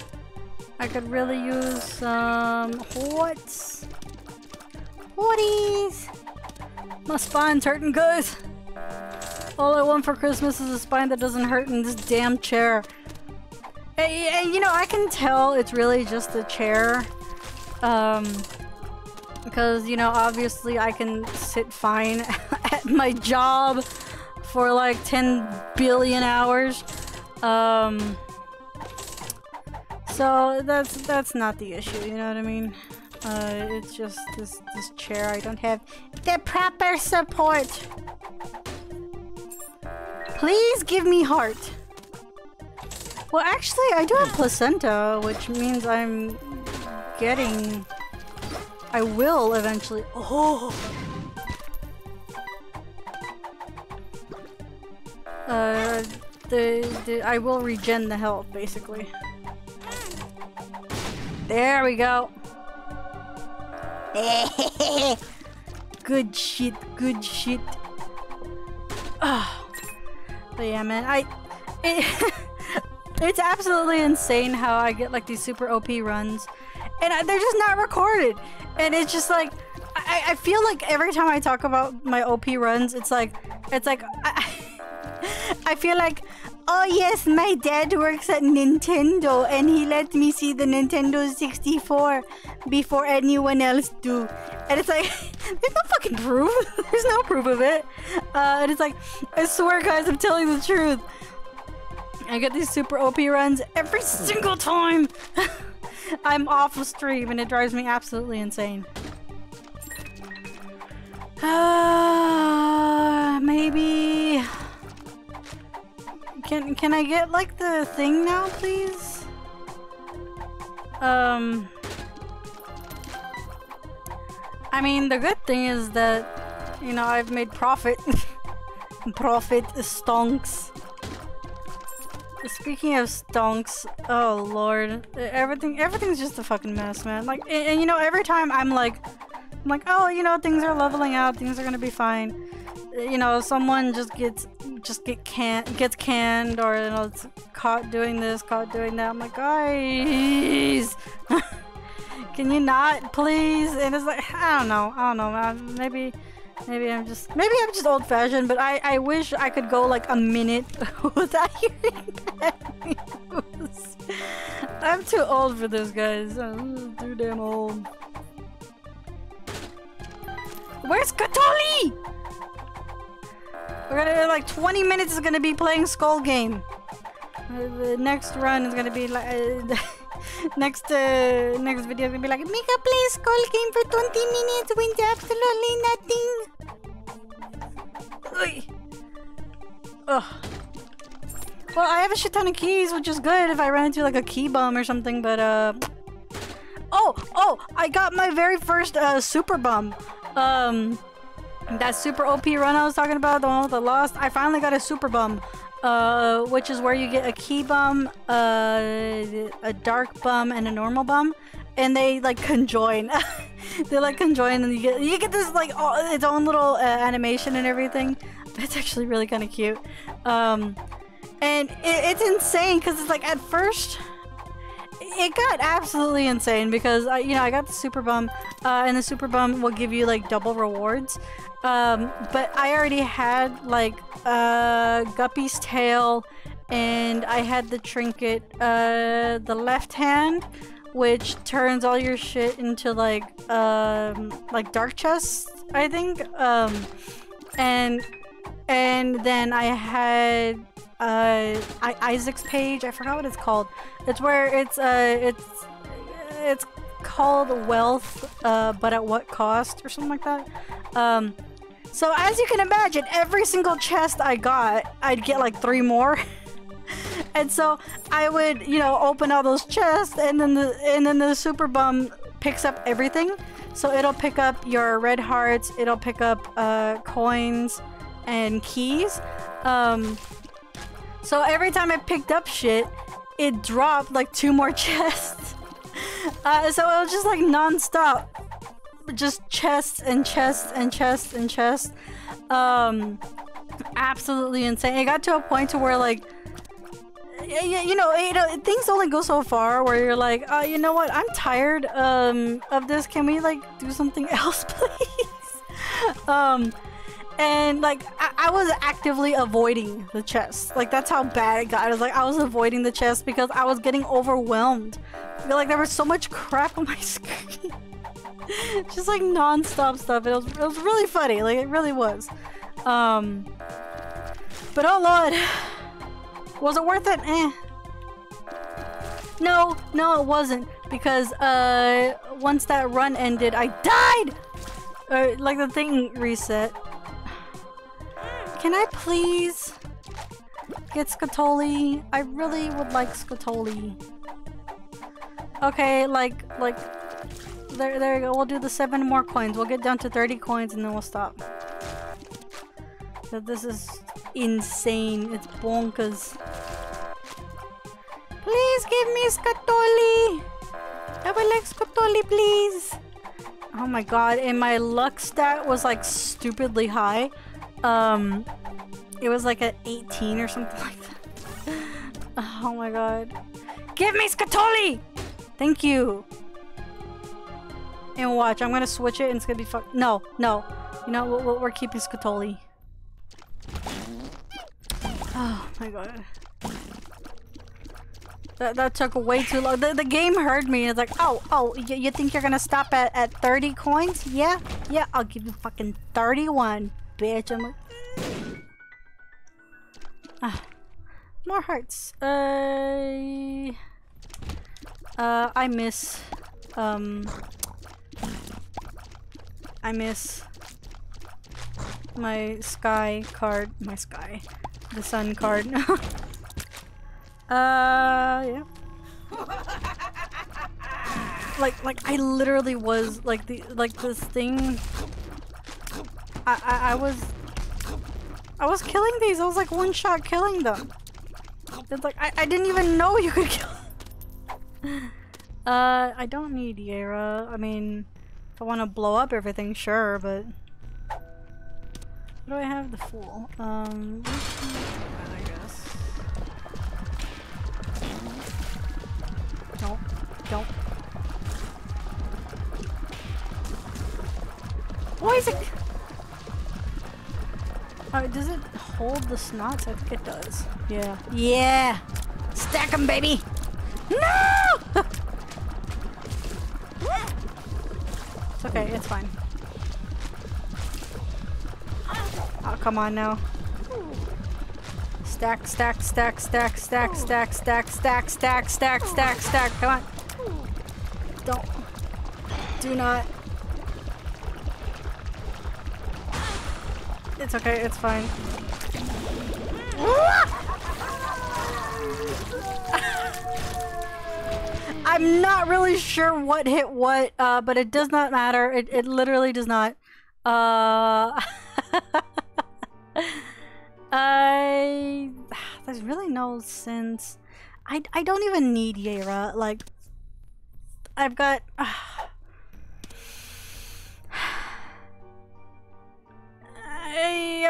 I could really use some what's hoodies. My spine's hurting, guys. All I want for Christmas is a spine that doesn't hurt in this damn chair. And you know, I can tell it's really just the chair. Because, you know, obviously I can sit fine at my job for like 10 billion hours. So that's not the issue, you know what I mean? It's just this chair, I don't have the proper support. Please give me heart. Well, actually, I do have placenta, which means I'm getting... I will eventually... Oh! I will regen the health, basically. There we go! Good shit, good shit. Oh. But yeah, man, it's absolutely insane how I get like these super OP runs, and they're just not recorded. And it's just like, I feel like every time I talk about my OP runs, it's like, I feel like, oh yes, my dad works at Nintendo and he let me see the Nintendo 64 before anyone else do. And it's like, there's no fucking proof. There's no proof of it. And it's like, I swear guys, I'm telling the truth. I get these super OP runs every single time. I'm off of stream and it drives me absolutely insane. Maybe... Can I get like the thing now, please? I mean, the good thing is that, you know, I've made profit. Profit stonks. Speaking of stonks, oh lord, everything's just a fucking mess, man. Like, and you know, every time I'm like, oh, you know, things are leveling out, things are gonna be fine. You know, someone just gets canned, or you know, it's caught doing this, caught doing that. I'm like, guys, can you not, please? And it's like, I don't know, man. Maybe I'm just old-fashioned, but I wish I could go like a minute without hearing bad news. I'm too old for this, guys. I'm too damn old. Where's Katoli? We're gonna like 20 minutes is gonna be playing Skull Game. The next run is gonna be like next video is gonna be like, Mika plays Skull Game for 20 minutes with absolutely nothing. Ugh. Well, I have a shit ton of keys, which is good if I run into like a key bomb or something, but Oh! I got my very first super bomb. That super OP run I was talking about, the one with the lost, I finally got a super bomb. Which is where you get a key bum, a dark bum, and a normal bum, and they like conjoin. They like conjoin, and you get this like its own little animation and everything. It's actually really kind of cute, and it's insane because it's like at first it got absolutely insane because I got the super bum, and the super bum will give you like double rewards. But I already had like Guppy's tail, and I had the trinket, the left hand, which turns all your shit into like dark chests, I think. And then I had Isaac's page. I forgot what it's called. It's where it's called wealth, but at what cost or something like that. So as you can imagine, every single chest I got, I'd get like 3 more. And so I would, you know, open all those chests, and then the super bum picks up everything. So it'll pick up your red hearts, it'll pick up coins and keys. So every time I picked up shit, it dropped like 2 more chests. So it was just like non-stop. Just chests and chests and chests and chests. Absolutely insane. It got to a point to where like, you know, things only go so far where you're like, oh, you know what? I'm tired of this. Can we like do something else, please? And like, I was actively avoiding the chest. Like, that's how bad it got. It was like, I was avoiding the chest because I was getting overwhelmed. I feel like there was so much crap on my screen. Just like non-stop stuff. It was really funny. Like, it really was. But oh lord. Was it worth it? Eh. No, it wasn't. Because, once that run ended, I died! Like, the thing reset. Can I please get Scatoli? I really would like Scatoli. Okay, like... There you go. We'll do the 7 more coins. We'll get down to 30 coins and then we'll stop. This is insane. It's bonkers. Please give me Scatoli! I would like Scatoli, please! Oh my god, and my luck stat was like stupidly high. It was like at 18 or something like that. Oh my god. Give me Scatoli! Thank you! And watch, I'm gonna switch it and it's gonna be fuck. No. You know what? We're keeping Scatoli. Oh my god. That took way too long. The game heard me. It's like, oh, you think you're gonna stop at 30 coins? Yeah, I'll give you fucking 31, bitch. I'm like... more hearts. I miss... I miss... my sky card. My sky. The sun card. Yeah. Like I literally was like this thing. I was killing these. I was like one shot killing them. It's like I didn't even know you could kill them. I don't need Yera. I mean, if I want to blow up everything, sure, but what do I have the fool? Don't. Oh, Isaac! Does it hold the snots? I think it does. Yeah. Yeah! Stack them, baby! No! It's okay, it's fine. Oh, come on now. Stack, come on. Do not. It's okay, it's fine. I'm not really sure what hit what, but it does not matter. It literally does not. There's really no sense. I don't even need Yera. Like, I've got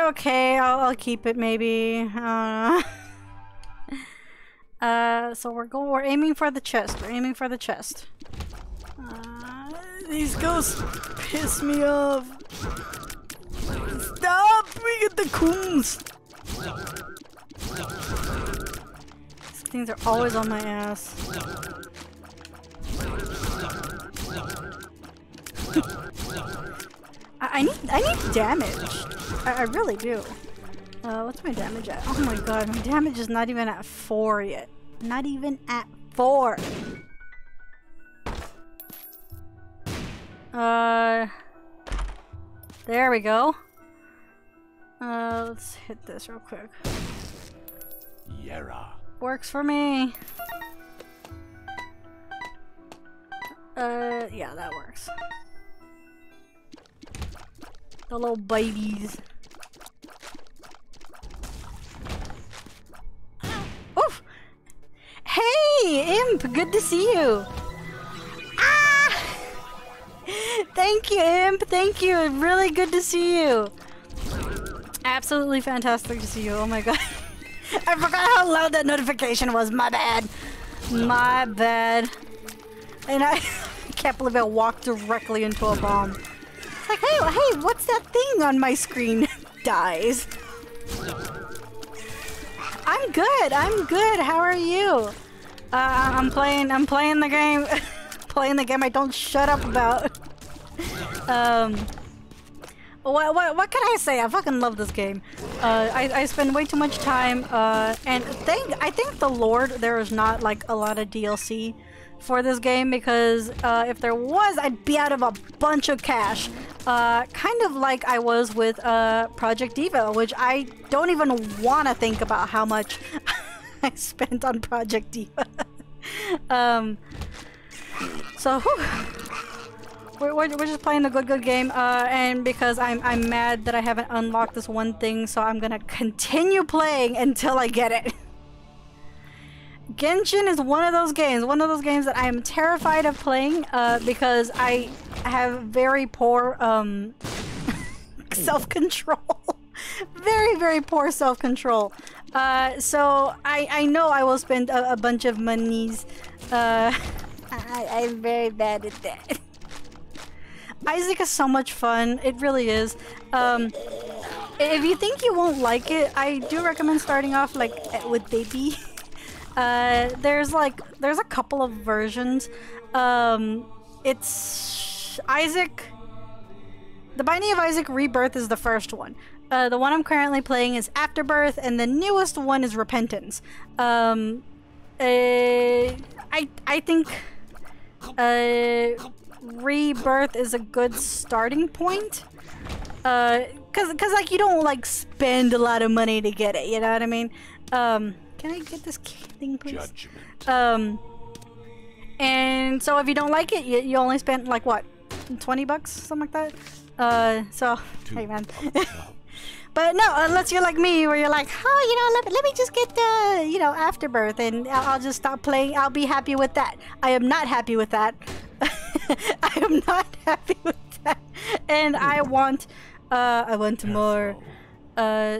okay, I'll keep it maybe. I don't know. So we're aiming for the chest. These ghosts piss me off. Stop! We get the coons! These things are always on my ass. I need damage. I really do. What's my damage at? Oh my god, my damage is not even at 4 yet. Not even at 4! There we go. Let's hit this real quick. Yera. Works for me. Yeah, that works. The little babies. Oof! Hey, Imp! Good to see you! Ah! Thank you, Imp! Thank you! Really good to see you! Absolutely fantastic to see you. Oh my god. I forgot how loud that notification was. My bad. My bad. And I can't believe I walked directly into a bomb. It's like, hey, what's that thing on my screen? Dies. I'm good. How are you? I'm playing the game. I don't shut up about. What can I say? I fucking love this game. I spend way too much time, and I think the Lord, there is not like a lot of DLC for this game, because if there was, I'd be out of a bunch of cash. Kind of like I was with Project Eva, which I don't even want to think about how much I spent on Project Eva. So we're just playing a good game, and because I'm mad that I haven't unlocked this one thing, so I'm gonna continue playing until I get it. Genshin is one of those games that I am terrified of playing, because I have very poor self-control. Very, very poor self-control. So I know I will spend a bunch of monies. I'm very bad at that. Isaac is so much fun. It really is. If you think you won't like it, I do recommend starting off like with Baby. There's a couple of versions. It's Isaac. The Binding of Isaac Rebirth is the first one. The one I'm currently playing is Afterbirth, and the newest one is Repentance. I think Rebirth is a good starting point, cause like you don't like spend a lot of money to get it. You know what I mean? Can I get this thing, please? Judgment. And so if you don't like it, you only spent like what, 20 bucks, something like that. So hey man. But no, unless you're like me, where you're like, oh, you know, let me just get the, you know, Afterbirth, and I'll just stop playing. I'll be happy with that. I am not happy with that. I am not happy with that. And I want more.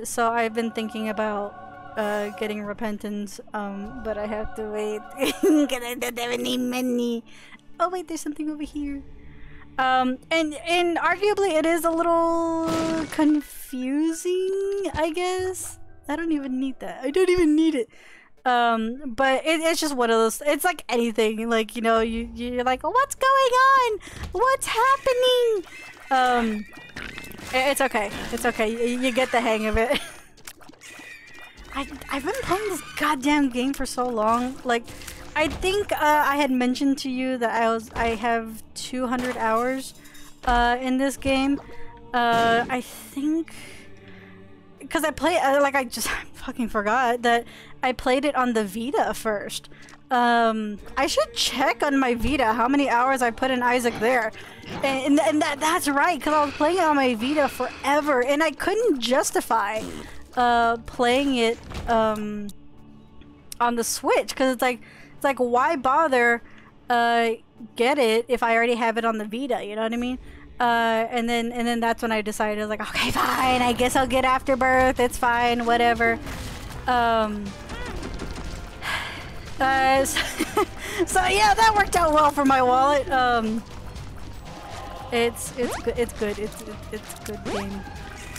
So I've been thinking about getting Repentance, but I have to wait because I don't have any money. Oh wait, there's something over here. And arguably it is a little confusing, I guess. I don't even need that. I don't even need it. But it's just one of those. It's like anything. Like, you know, you're like, what's going on? What's happening? It's okay. It's okay. You get the hang of it. I've been playing this goddamn game for so long. Like, I think I had mentioned to you that I have 200 hours in this game. I think because I play like I fucking forgot that I played it on the Vita first. I should check on my Vita how many hours I put in Isaac there, and that's right, because I was playing it on my Vita forever, and I couldn't justify playing it on the Switch, because it's like. It's like, why bother get it if I already have it on the Vita, you know what I mean? And then that's when I decided, like, okay, fine, I guess I'll get Afterbirth, it's fine, whatever. So yeah, that worked out well for my wallet. It's good game.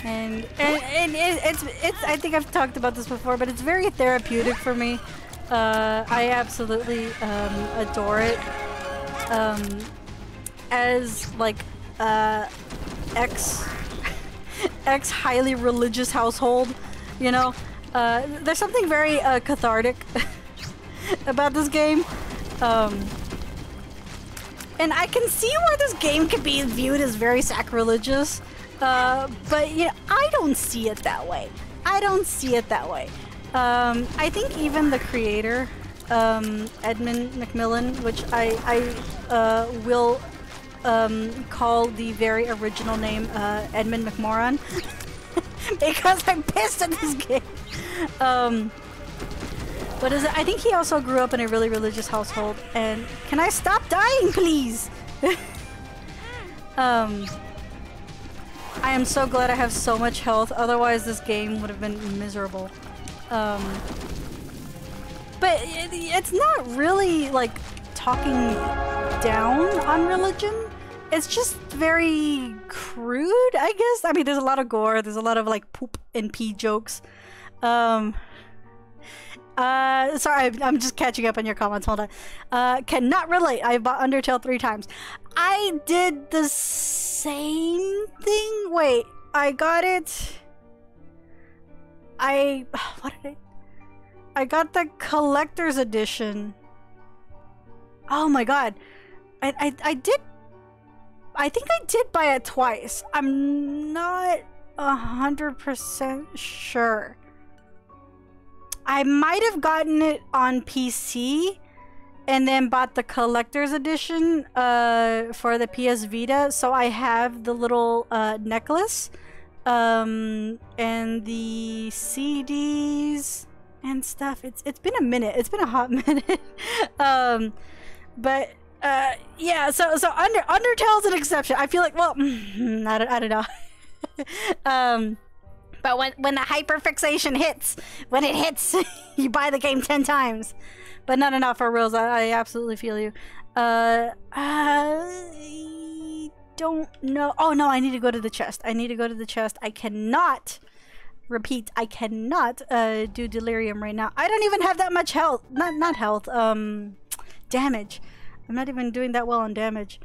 And I think I've talked about this before, but it's very therapeutic for me. I absolutely adore it. As like ex highly religious household, you know, there's something very cathartic about this game, and I can see why this game could be viewed as very sacrilegious, but you know, I don't see it that way. I think even the creator, Edmund Macmillan, which I will call the very original name Edmund McMoran, because I'm pissed at this game. But I think he also grew up in a really religious household. And can I stop dying, please? I am so glad I have so much health. Otherwise, this game would have been miserable. But it's not really like talking down on religion. It's just very crude, I guess. I mean, there's a lot of gore. There's a lot of like poop and pee jokes. Sorry, I'm just catching up on your comments. Hold on. Cannot relate. I bought Undertale 3 times. I did this. same thing? Wait, I got it. I got the collector's edition. Oh my god. I think I did buy it twice. I'm not 100% sure. I might have gotten it on PC and then bought the collector's edition for the PS Vita. So I have the little necklace and the CDs and stuff. It's been a minute. It's been a hot minute. But yeah, so Undertale's an exception. I feel like, well, I don't know. But when the hyperfixation hits, when it hits, you buy the game 10 times. But no, for reals, I absolutely feel you. I don't know. Oh no, I need to go to the chest. I cannot, repeat, I cannot do delirium right now. I don't even have that much health. Not health, damage. I'm not even doing that well on damage.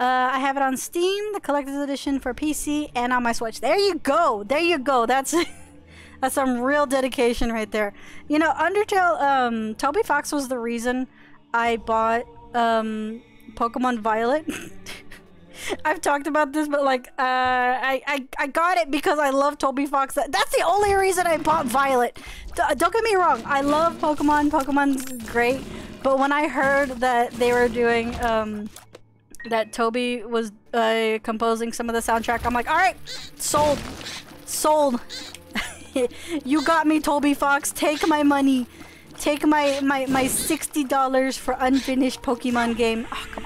I have it on Steam, the collector's edition for PC, and on my Switch. There you go. There you go. That's that's some real dedication right there. You know, Undertale, Toby Fox was the reason I bought Pokemon Violet. I've talked about this, but like I got it because I love Toby Fox. That's the only reason I bought Violet. Don't get me wrong. I love Pokemon. Pokemon's great. But when I heard that they were doing, that Toby was composing some of the soundtrack, I'm like, all right, sold, sold. You got me, Toby Fox. Take my money. Take my $60 for unfinished Pokemon game. Oh, come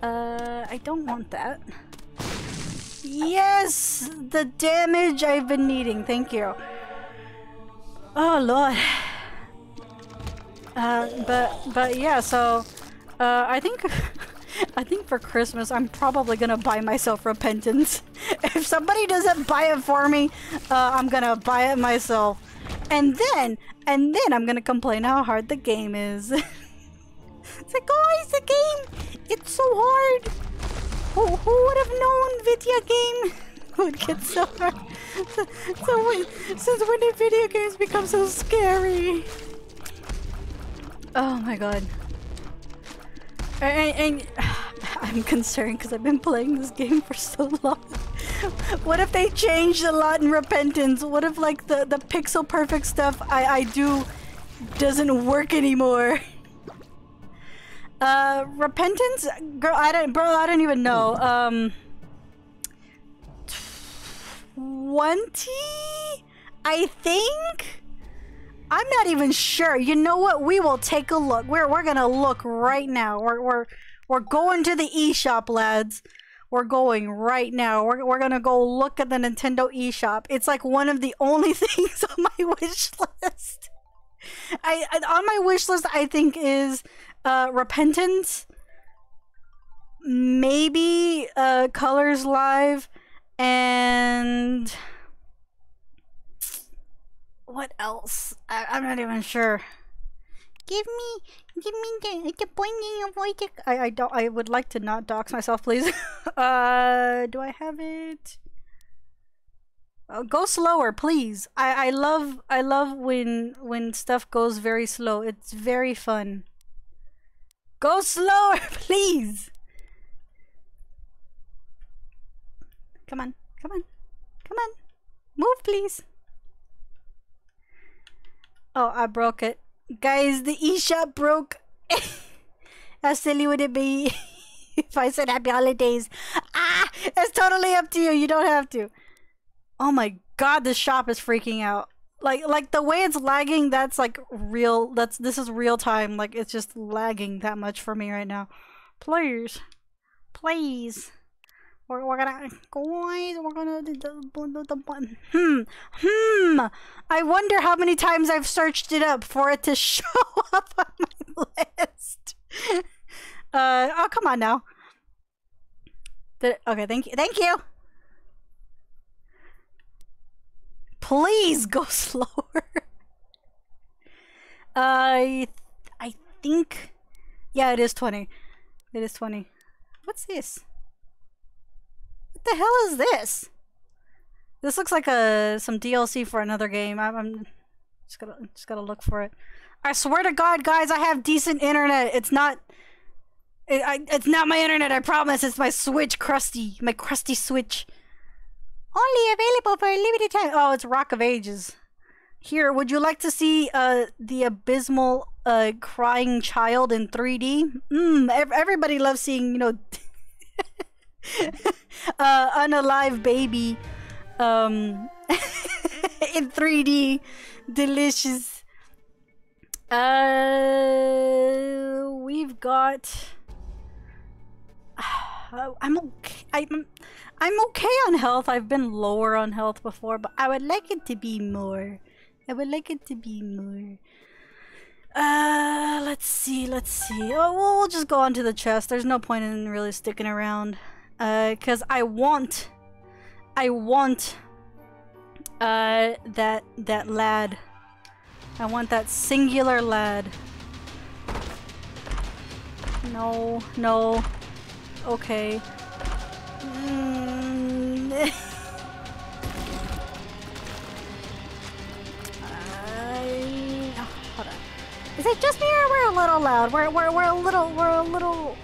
on. I don't want that. Yes, the damage I've been needing. Thank you. Oh, Lord. But yeah, so I think for Christmas I'm probably gonna buy myself Repentance. If somebody doesn't buy it for me, I'm gonna buy it myself, and then I'm gonna complain how hard the game is. It's like, oh, it's a game, it's so hard. Who would have known video game would get so hard? Since when did video games become so scary? Oh my god. And I'm concerned because I've been playing this game for so long. What if they changed a lot in Repentance? What if like the pixel perfect stuff I do doesn't work anymore? Repentance? Girl, I don't even know. 20? I think? I'm not even sure. You know what? We will take a look. We're gonna look right now. We're going to the eShop, lads. We're going right now. We're gonna go look at the Nintendo eShop. It's like one of the only things on my wish list. On my wish list, I think is Repentance, maybe Colors Live, and. What else? I'm not even sure. Give me the Binding of Isaac. I would like to not dox myself, please. Do I have it? Go slower, please. I love when stuff goes very slow. It's very fun. Go slower, please. Come on, come on, come on. Move, please. Oh, I broke it. Guys, the eShop broke. How silly would it be if I said happy holidays? Ah, it's totally up to you. You don't have to. Oh my god, the shop is freaking out. Like the way it's lagging, that's like real. This is real time. Like, it's just lagging that much for me right now. Please. Please. We're gonna, guys, we're gonna do the button. I wonder how many times I've searched it up for it to show up on my list. Oh, come on now. Okay, thank you. Thank you. Please go slower. I think, yeah, it is 20. It is 20. What's this? the hell is this? This looks like some DLC for another game. I'm just gotta look for it. I swear to God, guys, I have decent internet. It's not. It's not my internet. I promise. It's my Switch, my crusty Switch. Only available for a limited time. Oh, it's Rock of Ages. Here, would you like to see the abysmal crying child in 3D? Everybody loves seeing, you know, unalive baby in 3D. Delicious. We've got. I'm okay on health. I've been lower on health before, but I would like it to be more. I would like it to be more. Let's see. Oh, we'll just go on to the chest. There's no point in really sticking around. Because I want that lad. I want that singular lad. No. Okay. Hold on. Is it just me or we're a little loud? We're a little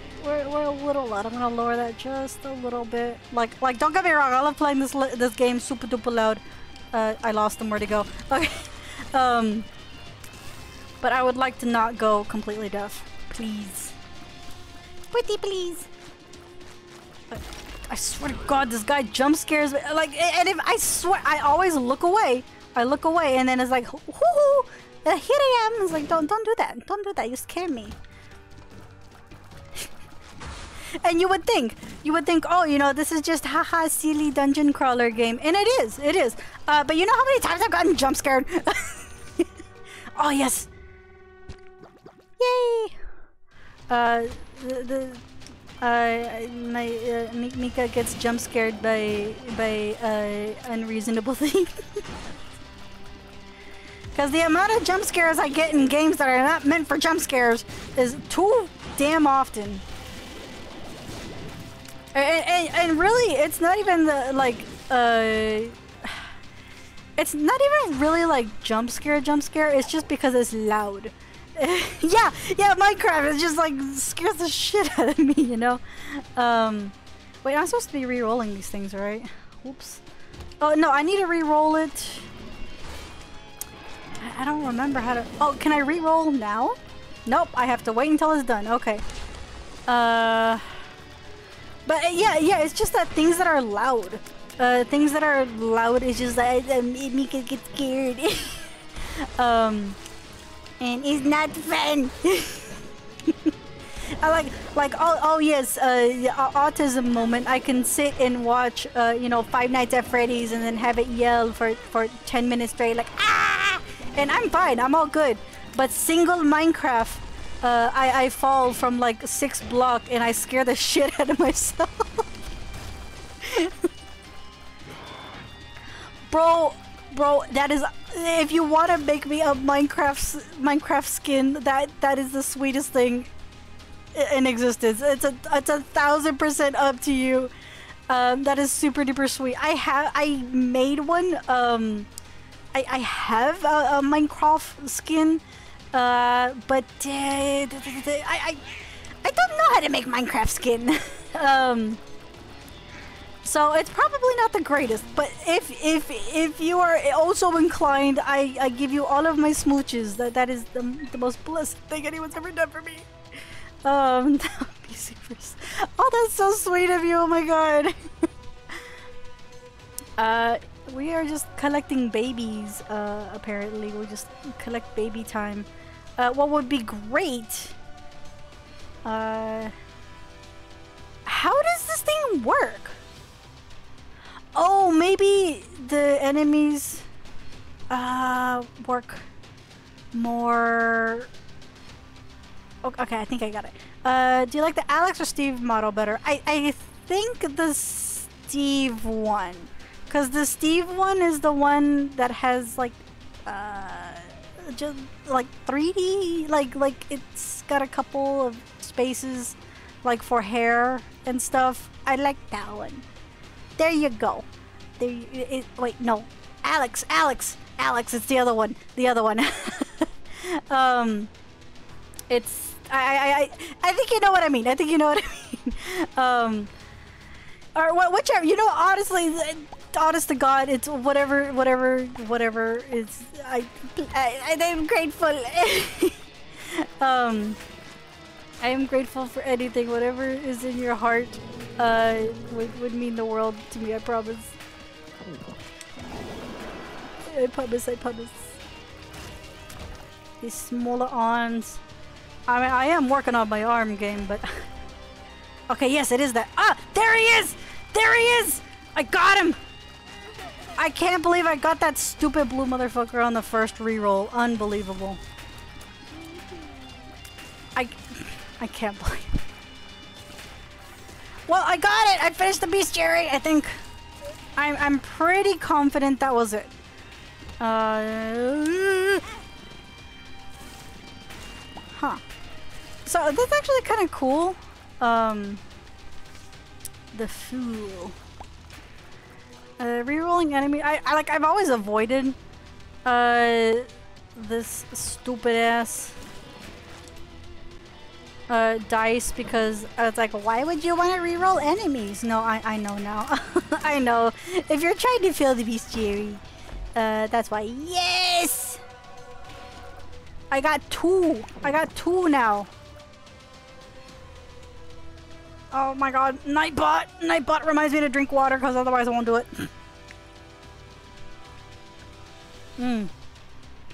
loud. I'm gonna lower that just a little bit. Like don't get me wrong. I love playing this game super duper loud. I lost them. Where'd it go? Okay. But I would like to not go completely deaf, please. Pretty please. I swear to God, this guy jump scares me. Like, and if I swear, I always look away. I look away, and then it's like, hoo-hoo, here I am. It's like, don't do that. Don't do that. You scare me. And you would think, oh, you know, this is just haha silly dungeon crawler game, and it is. But you know how many times I've gotten jump scared? Oh yes. Yay. Mika gets jump scared by unreasonable things. Because the amount of jump scares I get in games that are not meant for jump scares is too damn often. And really, it's not even it's not even really like jump scare. It's just because it's loud. yeah, Minecraft is just like scares the shit out of me, you know. Wait, I'm supposed to be re-rolling these things, right? Oops. Oh no, I need to re-roll it. I don't remember how to. Oh, can I re-roll now? Nope, I have to wait until it's done. Okay. But yeah, it's just that things that are loud. Is just that it makes me get scared. And it's not fun. I like oh yes, autism moment. I can sit and watch you know, Five Nights at Freddy's and then have it yell for 10 minutes straight, like ah, and I'm fine. I'm all good. But single Minecraft, I fall from like 6th block and I scare the shit out of myself. Bro, that is. If you want to make me a Minecraft skin, that is the sweetest thing in existence. It's a 1,000% up to you. That is super duper sweet. I made one. I have a Minecraft skin, but I don't know how to make Minecraft skin. So it's probably not the greatest, but if you are also inclined, I give you all of my smooches. That is the most blessed thing anyone's ever done for me. That would be super. Oh, that's so sweet of you. Oh my God. We are just collecting babies. Apparently, we just collect baby time. What would be great? How does this thing work? Oh, maybe the enemies work more. Okay, I think I got it. Do you like the Alex or Steve model better? I think the Steve one, because the Steve one is the one that has like just like 3D, like it's got a couple of spaces like for hair and stuff. I like that one. There you go. There you, wait, no. Alex, it's the other one. The other one. It's... I think you know what I mean. Or whichever, you know, honestly, honest to God, it's whatever is, I am grateful. I am grateful for anything. Whatever is in your heart would mean the world to me, I promise. I promise. These smaller arms. I mean, I am working on my arm game, but... Okay, yes, it is that. Ah! There he is! There he is! I got him! I can't believe I got that stupid blue motherfucker on the first reroll. Unbelievable. I can't believe it. Well, I got it! I finished the bestiary, I think. I'm pretty confident that was it. Huh. So, that's actually kind of cool. The Fool. Rerolling enemy. I've always avoided this stupid ass dice because it's like, why would you want to reroll enemies? No, I know now. I know. If you're trying to fill the bestiary, that's why. Yes. I got two. now. Oh my God, Nightbot! Nightbot reminds me to drink water because otherwise I won't do it. Mmm.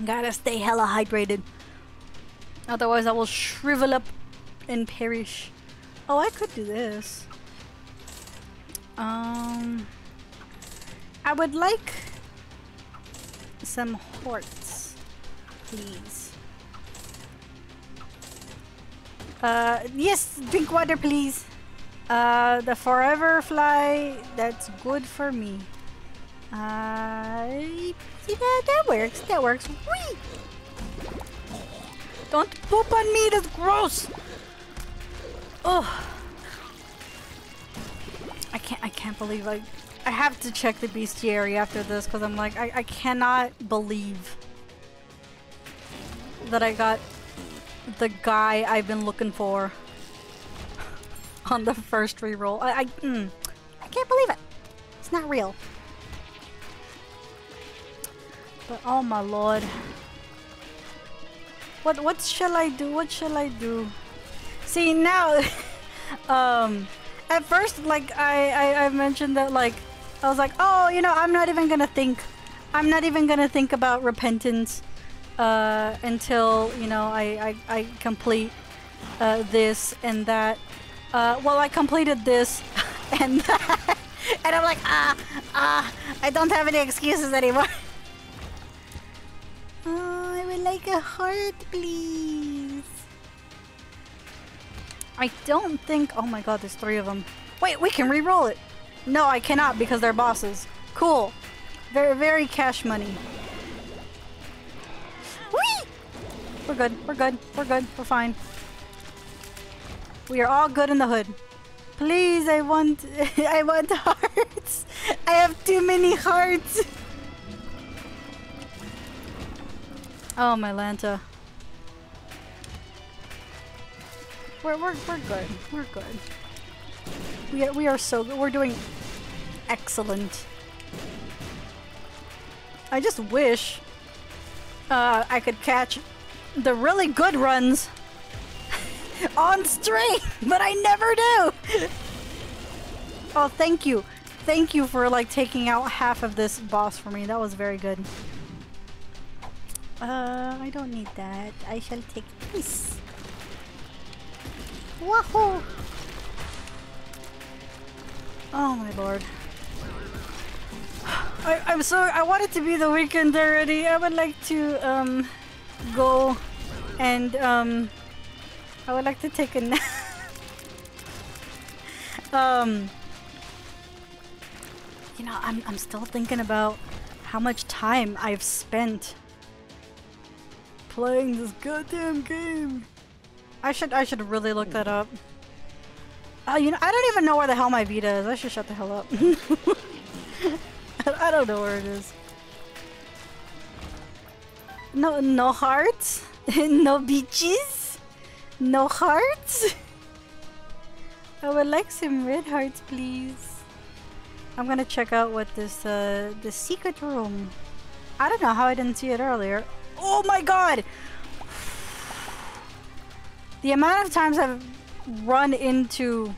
Gotta stay hella hydrated. Otherwise I will shrivel up and perish. Oh, I could do this. I would like some horts, please. Yes, drink water, please. The forever fly, that's good for me. Yeah, that works. Whee! Don't poop on me, that's gross! Oh, I can't believe I have to check the bestiary after this because I'm like, I cannot believe that I got the guy I've been looking for on the first reroll. I can't believe it. It's not real. But oh my Lord. What shall I do? What shall I do? See now, at first like I mentioned that, like I was like, oh, you know, I'm not even gonna think about repentance until, you know, I complete this and that. Well, I completed this and that, and I'm like, I don't have any excuses anymore. Oh, I would like a heart, please. I don't think, oh my God, there's three of them. Wait, we can re-roll it. No, I cannot because they're bosses. Cool. They're very cash money. Whee! We're good, we're fine. We are all good in the hood. Please, I want hearts. I have too many hearts. Oh my Lanta. We're good. We are so good. We're doing excellent. I just wish I could catch the really good runs on stream, but I never do. Oh, thank you for like taking out half of this boss for me. That was very good. I don't need that. I shall take this. Wahoo! Oh my Lord. I'm so, I want it to be the weekend already. I would like to go and I would like to take a nap. You know, I'm still thinking about how much time I've spent playing this goddamn game. I should really look that up. Oh, you know, I don't even know where the hell my Vita is. I should shut the hell up. I don't know where it is. No hearts. No beaches. No hearts. I would like some red hearts, please. I'm gonna check out what this, the secret room. I don't know how I didn't see it earlier. Oh my god! The amount of times I've run into...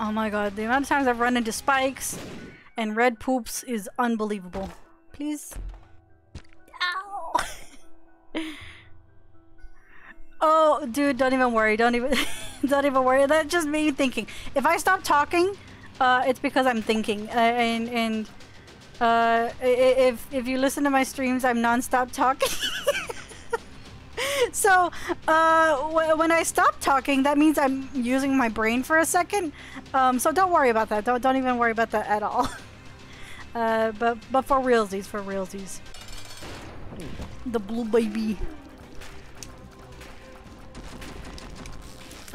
Oh my god, the amount of times I've run into spikes and red poops is unbelievable. Please? Ow! Oh, dude, don't even worry. Don't even worry. That just made me thinking. If I stop talking, it's because I'm thinking. If you listen to my streams, I'm non-stop talking. So, when I stop talking, that means I'm using my brain for a second. So don't worry about that. Don't even worry about that at all. But for realsies, the blue baby.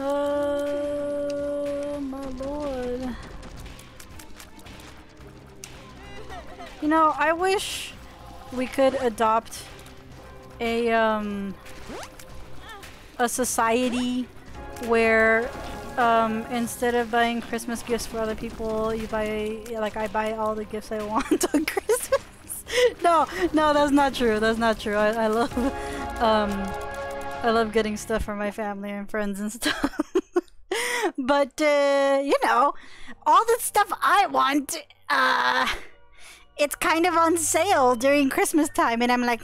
Oh, my lord. You know, I wish we could adopt a society where, instead of buying Christmas gifts for other people, you buy, like, I buy all the gifts I want on Christmas. No, that's not true. I love, I love getting stuff for my family and friends and stuff. But, you know, all the stuff I want, it's kind of on sale during Christmas time. And I'm like,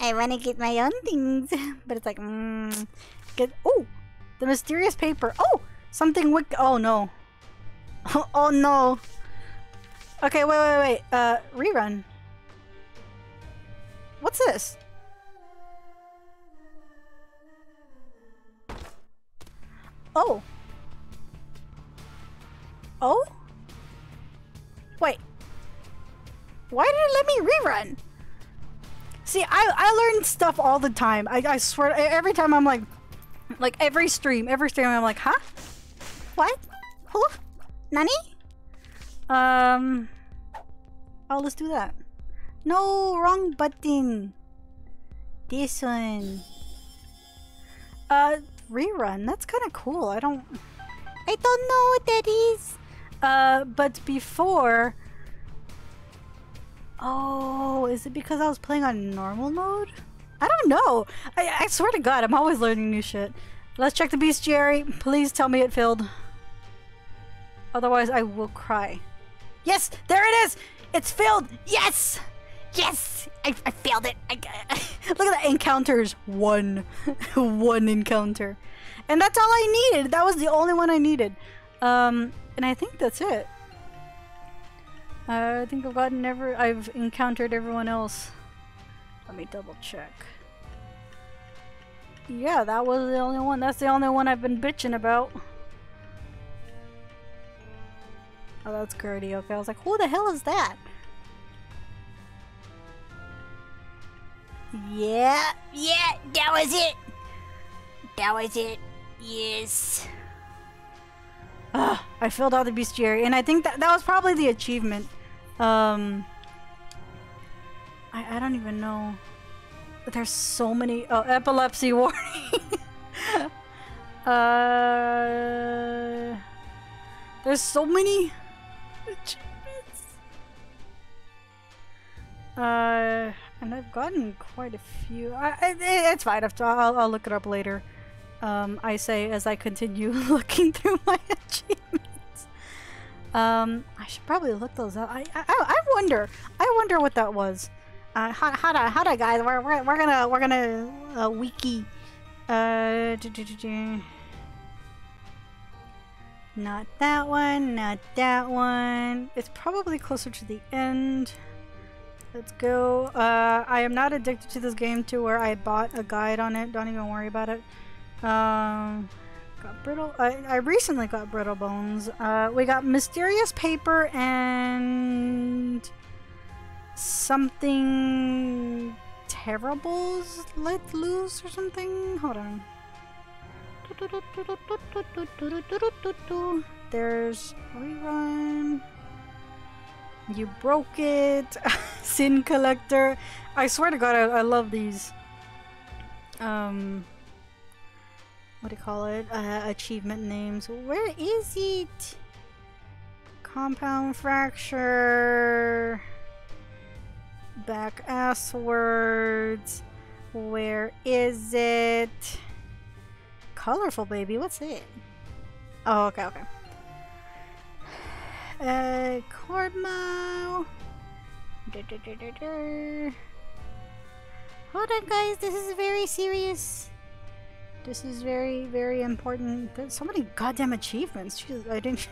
I want to get my own things. But it's like, oh, the mysterious paper. Oh, something wicked. Oh, no. Oh, no. Okay, wait. Rerun. What's this? Oh. Oh? Wait. Why did it let me rerun? See, I learn stuff all the time. I swear, every time I'm like every stream I'm like, huh? What? Who? Nani? Oh, let's do that. No, wrong button. This one. Rerun, that's kind of cool. I don't know what that is. But before... Oh, is it because I was playing on normal mode? I don't know. I swear to god, I'm always learning new shit. Let's check the bestiary. Please tell me it filled. Otherwise, I will cry. Yes, there it is! It's filled! Yes! Yes! I failed it! Look at the encounters. One encounter. And that's all I needed! That was the only one I needed. And I think that's it. I think I've encountered everyone else. Let me double check. Yeah, that was the only one. That's the only one I've been bitching about. Oh, that's Gertie. Okay, I was like, who the hell is that? Yeah, that was it. Yes. Ugh, I filled out the bestiary, and I think that was probably the achievement. I don't even know. There's so many. Oh, epilepsy warning. There's so many achievements. And I've gotten quite a few. It's fine. I'll look it up later. I say as I continue looking through my achievements. I should probably look those up. I wonder what that was. How guys? We're gonna wiki. Not that one. Not that one. It's probably closer to the end. Let's go. I am not addicted to this game to where I bought a guide on it. Don't even worry about it. Got brittle. I recently got brittle bones. We got mysterious paper and something terribles let loose or something. Hold on. There's rerun. You broke it. Sin collector. I swear to God, I love these. What do you call it? Achievement names. Where is it? Compound fracture. Back ass words. Where is it? Colorful baby. What's it? Oh, okay, okay. Cordmo. Hold on, guys. This is very serious. This is very, very important. There's so many goddamn achievements. Jeez, I didn't.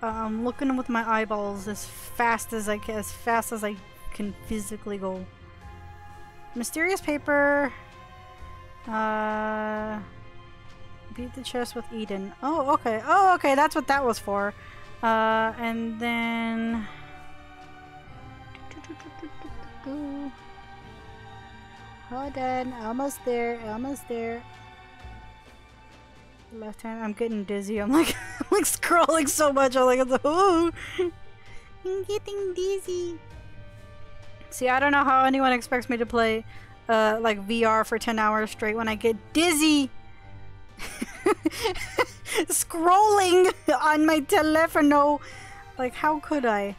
I'm looking with my eyeballs as fast as I can physically go. Mysterious paper. Beat the chest with Eden. Oh, okay. Oh, okay. That's what that was for. And then. Hold on, almost there, almost there. Left hand, I'm getting dizzy. I'm like, like scrolling so much. I'm like, oh, I'm getting dizzy. See, I don't know how anyone expects me to play, like VR for 10 hours straight when I get dizzy. Scrolling on my telefono. Like, how could I?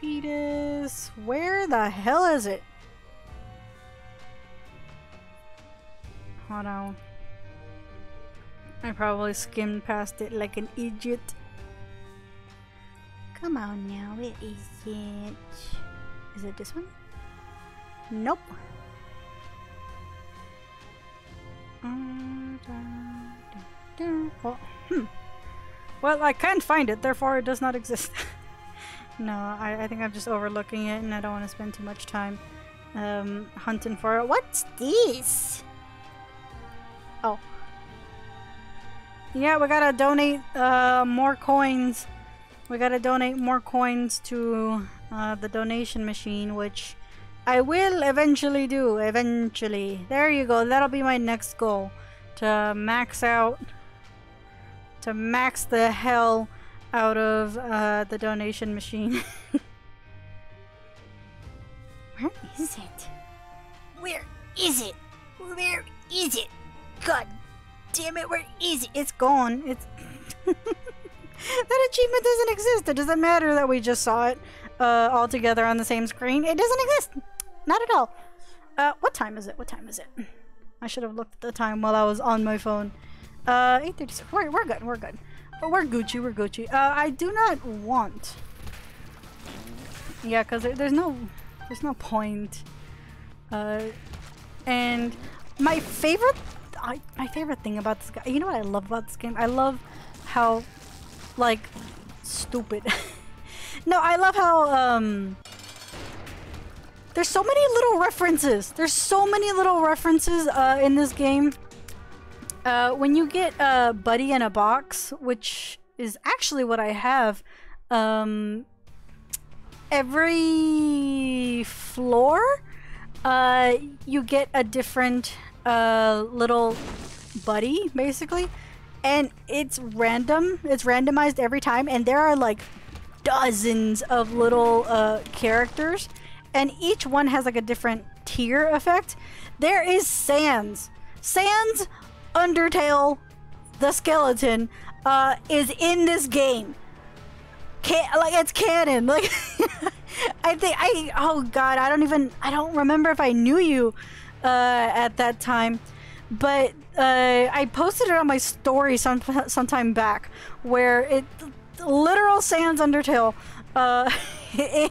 Fetus. Where the hell is it? Hold on. I probably skimmed past it like an idiot. Come on now, where is it? Is it this one? Nope. Well, well, I can't find it, therefore it does not exist. No, I think I'm just overlooking it and I don't want to spend too much time hunting for it. What's this? Oh. Yeah, we gotta donate more coins. We gotta donate more coins to the donation machine, which I will eventually do. Eventually. There you go. That'll be my next goal. To max out. To max the hell out of the donation machine. Where is it? Where is it? Where is it? God damn it, where is it? It's gone. It's that achievement doesn't exist. It doesn't matter that we just saw it all together on the same screen. It doesn't exist. Not at all. What time is it? What time is it? I should have looked at the time while I was on my phone. 8:36. We're good. We're good. We're Gucci, we're Gucci. I do not want... Yeah, because there's no point. And my favorite thing about this game... You know what I love about this game? I love how, like, stupid. No, I love how, There's so many little references. There's so many little references, in this game. When you get a buddy in a box, which is actually what I have, every floor, you get a different little buddy, basically, and it's random. It's randomized every time, and there are like dozens of little characters, and each one has like a different tier effect. There is Sans. Sans Undertale the skeleton is in this game. Like, it's canon. Like, oh God, I don't remember if I knew you at that time, but I posted it on my story some time back where it literal Sans Undertale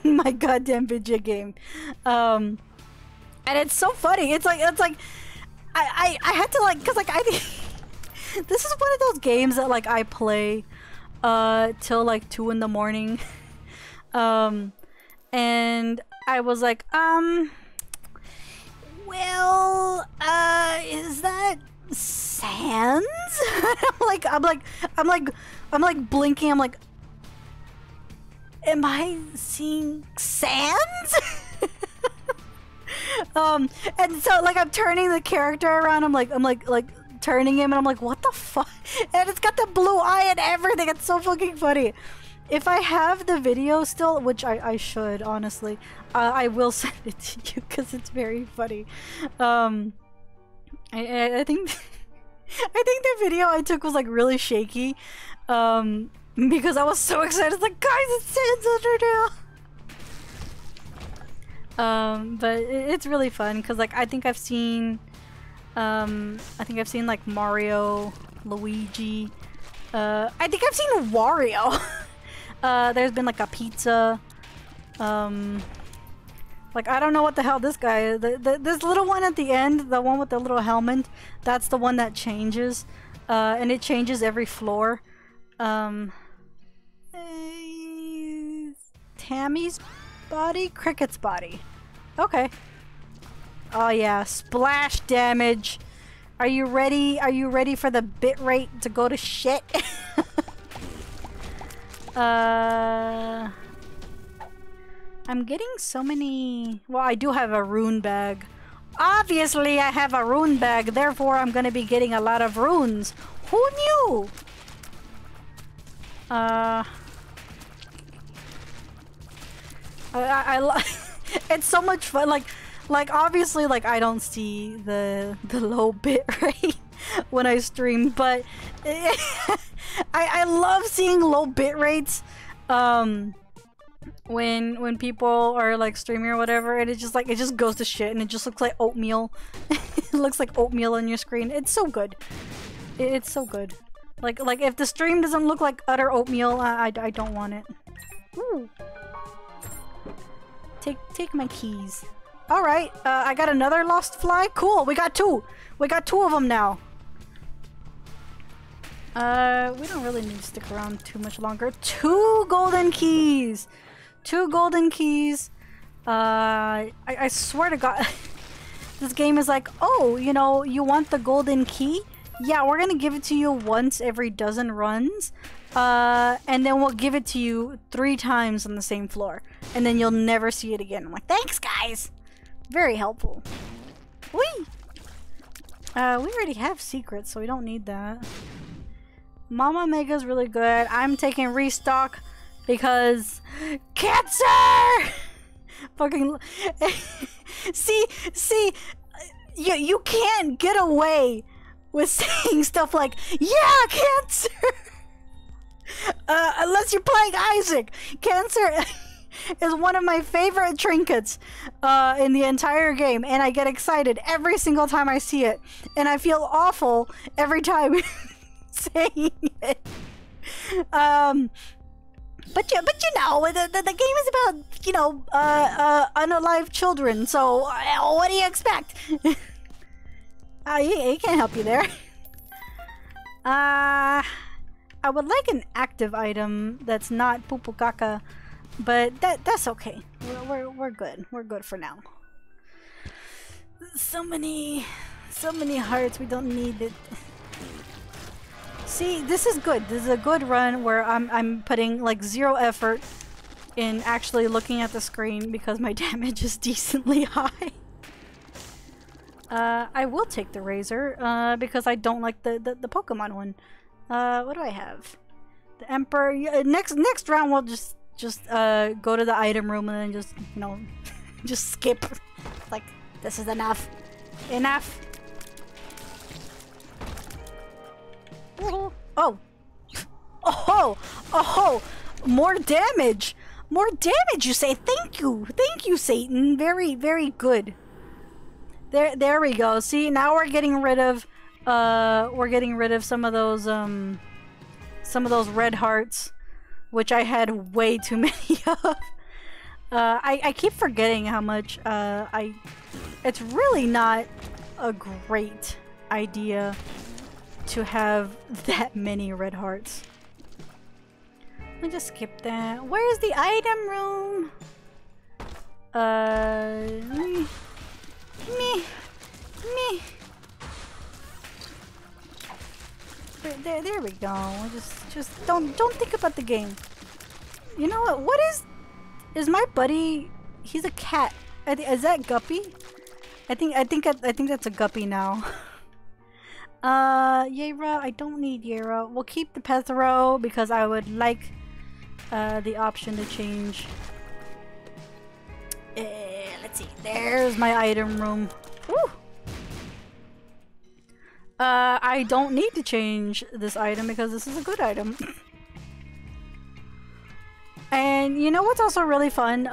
in my goddamn video game. And it's so funny. It's like I had to, like, cause like I think this is one of those games that like I play till like 2 in the morning, and I was like, well, is that Sans? I'm like blinking. I'm like, am I seeing Sans? And so like I'm turning the character around. I'm like turning him, and I'm like, what the fuck? And it's got the blue eye and everything. It's so fucking funny. If I have the video still, which I should, honestly, I will send it to you because it's very funny. I think I think the video I took was like really shaky, because I was so excited. It's like, guys, it's under now. But it's really fun because like I think I've seen like Mario, Luigi, I think I've seen Wario. There's been like a pizza, like I don't know what the hell this guy is. This little one at the end, the one with the little helmet, that's the one that changes, and it changes every floor. Tammy's body? Cricket's body. Okay. Oh yeah, splash damage. Are you ready? Are you ready for the bitrate to go to shit? I'm getting so many... Well, I do have a rune bag. Obviously, I have a rune bag. Therefore, I'm going to be getting a lot of runes. Who knew? It's so much fun. Like obviously, like I don't see the low bit rate when I stream, but I love seeing low bit rates when people are like streaming or whatever, and it just goes to shit, and it just looks like oatmeal. It looks like oatmeal on your screen. It's so good. It's so good. Like if the stream doesn't look like utter oatmeal, I don't want it. Ooh. Take my keys. All right, I got another lost fly. Cool, we got two. We got two of them now. We don't really need to stick around too much longer. Two golden keys. Two golden keys. I swear to God, this game is like, oh, you know, you want the golden key? Yeah, we're gonna give it to you once every dozen runs. And then we'll give it to you 3 times on the same floor, and then you'll never see it again. I'm like, thanks, guys. Very helpful. Whee! We already have secrets, so we don't need that. Mama Mega's really good. I'm taking restock because cancer. Fucking see, you can't get away with saying stuff like, yeah, cancer. Unless you're playing Isaac. Cancer is one of my favorite trinkets in the entire game, and I get excited every single time I see it, and I feel awful every time saying it. But you know, the game is about, you know, unalive children, so what do you expect? He can't help you there. I would like an active item that's not Pupukaka, but that's okay. We're good. We're good for now. So many hearts. We don't need it. See, this is good. This is a good run where I'm putting like zero effort in actually looking at the screen because my damage is decently high. I will take the razor because I don't like the Pokemon one. What do I have? The Emperor. Yeah, next round we'll just go to the item room and then just, you know, just skip. Like, this is enough. Enough. Oh. Oh ho. Oh ho. More damage. More damage, you say. Thank you. Thank you, Satan. Very, very good. There we go. See, now we're getting rid of some of those red hearts, which I had way too many of. I keep forgetting how much it's really not a great idea to have that many red hearts. I'll just skip that. Where's the item room? Me. There we go. Just don't think about the game. You know what? What is my buddy? He's a cat. Is that Guppy? I think that's a guppy now. Yera, I don't need Yera. We'll keep the Pethero because I would like the option to change. Let's see. There's my item room. Woo! I don't need to change this item because this is a good item. And you know what's also really fun?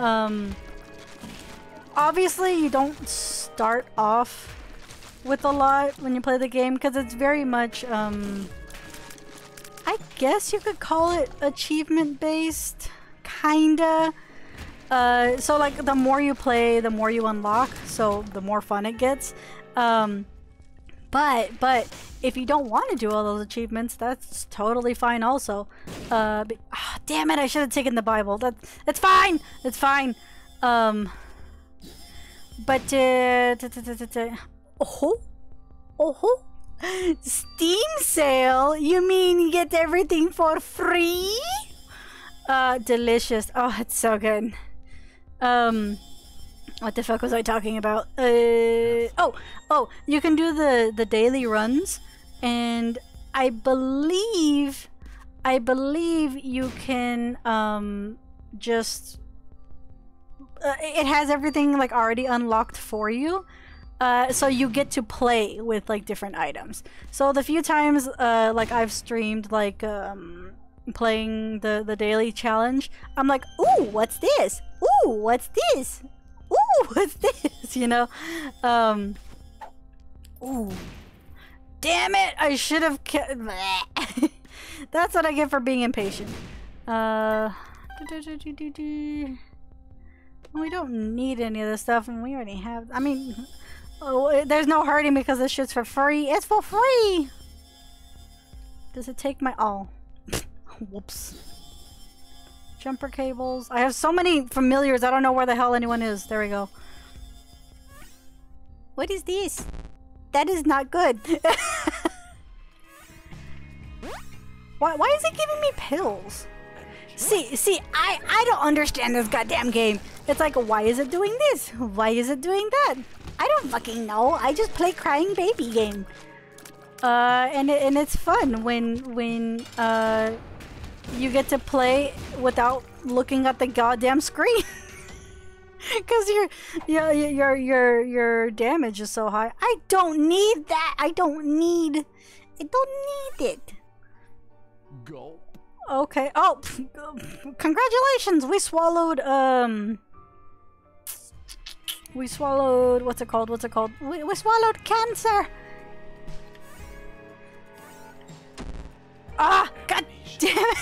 Obviously you don't start off with a lot when you play the game because it's very much, I guess you could call it achievement based, kinda. So like the more you play, the more you unlock, so the more fun it gets. But if you don't want to do all those achievements, that's totally fine also. Oh, damn it, I should have taken the Bible. That's fine! It's fine. Oh-ho? Oh-ho? Steam sale? You mean you get everything for free? Delicious. Oh, it's so good. What the fuck was I talking about? Oh, you can do the daily runs, and I believe you can just it has everything like already unlocked for you, so you get to play with like different items. So the few times like I've streamed like playing the daily challenge, I'm like, ooh, what's this? Ooh, what's this? Ooh, what's this? You know? Ooh. Damn it! I should have kept... That's what I get for being impatient. We don't need any of this stuff, and we already have... I mean... Oh, there's no hurting because this shit's for free. It's for free! Does it take my... all? Oh. Whoops. Jumper cables. I have so many familiars, I don't know where the hell anyone is. There we go. What is this? That is not good. Why is it giving me pills? See, I don't understand this goddamn game. It's like, why is it doing this? Why is it doing that? I don't fucking know. I just play crying baby game. And it's fun when you get to play without looking at the goddamn screen because your damage is so high. I don't need that. I don't need it. Go. Okay. Oh, congratulations. We swallowed what's it called? We swallowed cancer. Ah, god damn it.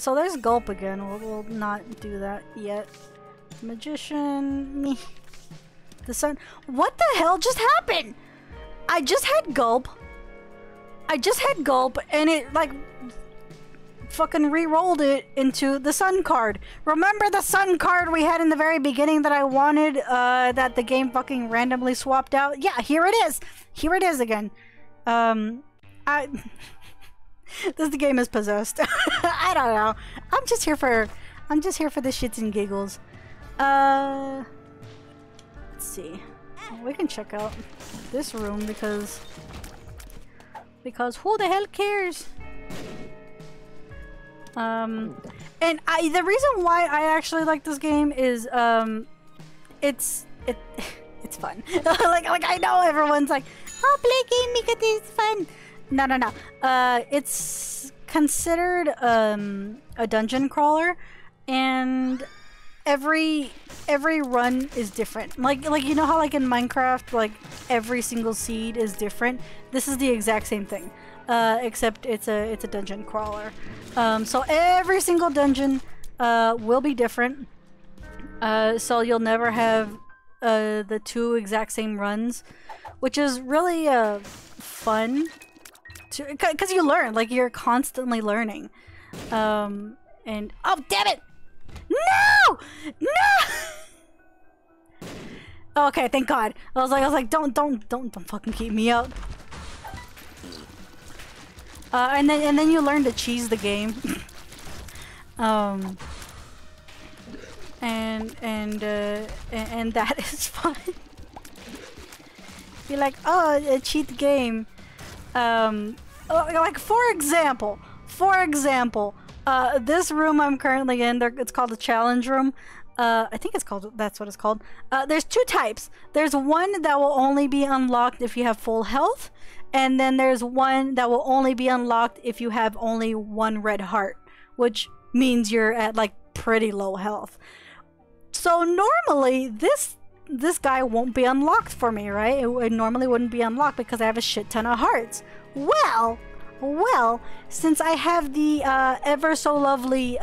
So there's Gulp again. We'll not do that yet. Magician, me. The sun. What the hell just happened? I just had Gulp and it like fucking re-rolled it into the sun card. Remember the sun card we had in the very beginning that I wanted, that the game fucking randomly swapped out? Yeah, here it is. Here it is again. This game is possessed. I don't know. I'm just here for the shits and giggles. Let's see. We can check out this room because who the hell cares? The reason why I actually like this game is it's fun. like I know everyone's like, oh, play game because it's fun. No. It's considered a dungeon crawler, and every run is different. Like you know how like in Minecraft, like every single seed is different. This is the exact same thing, except it's a dungeon crawler. So every single dungeon will be different. So you'll never have the two exact same runs, which is really fun. Because you learn, like you're constantly learning, and oh damn it, no! Oh, okay, thank God. I was like, don't fucking keep me out. And then you learn to cheese the game, and that is fun. Be like, oh, a cheat game. Like for example, this room I'm currently in, it's called the challenge room. I think it's called, that's what it's called. There's two types. There's one that will only be unlocked if you have full health, and then there's one that will only be unlocked if you have only one red heart, which means you're at like pretty low health. So normally this guy won't be unlocked for me, right? It normally wouldn't be unlocked because I have a shit ton of hearts. Well, since I have the ever so lovely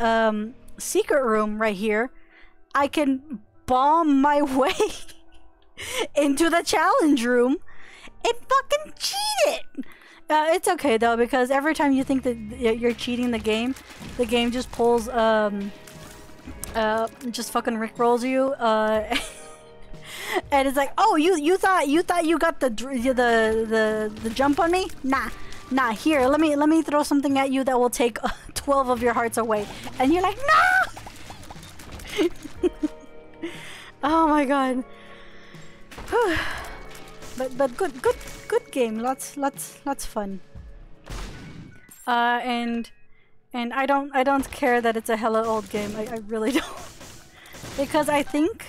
secret room right here, I can bomb my way into the challenge room and fucking cheat it. It's okay though, because every time you think that you're cheating the game just pulls just fucking rickrolls you. And it's like, oh, you thought you got the jump on me? Nah. Here, let me throw something at you that will take 12 of your hearts away, and you're like, no. Oh my god. Whew. But good game. Lots fun. And I don't care that it's a hella old game. I really don't, because I think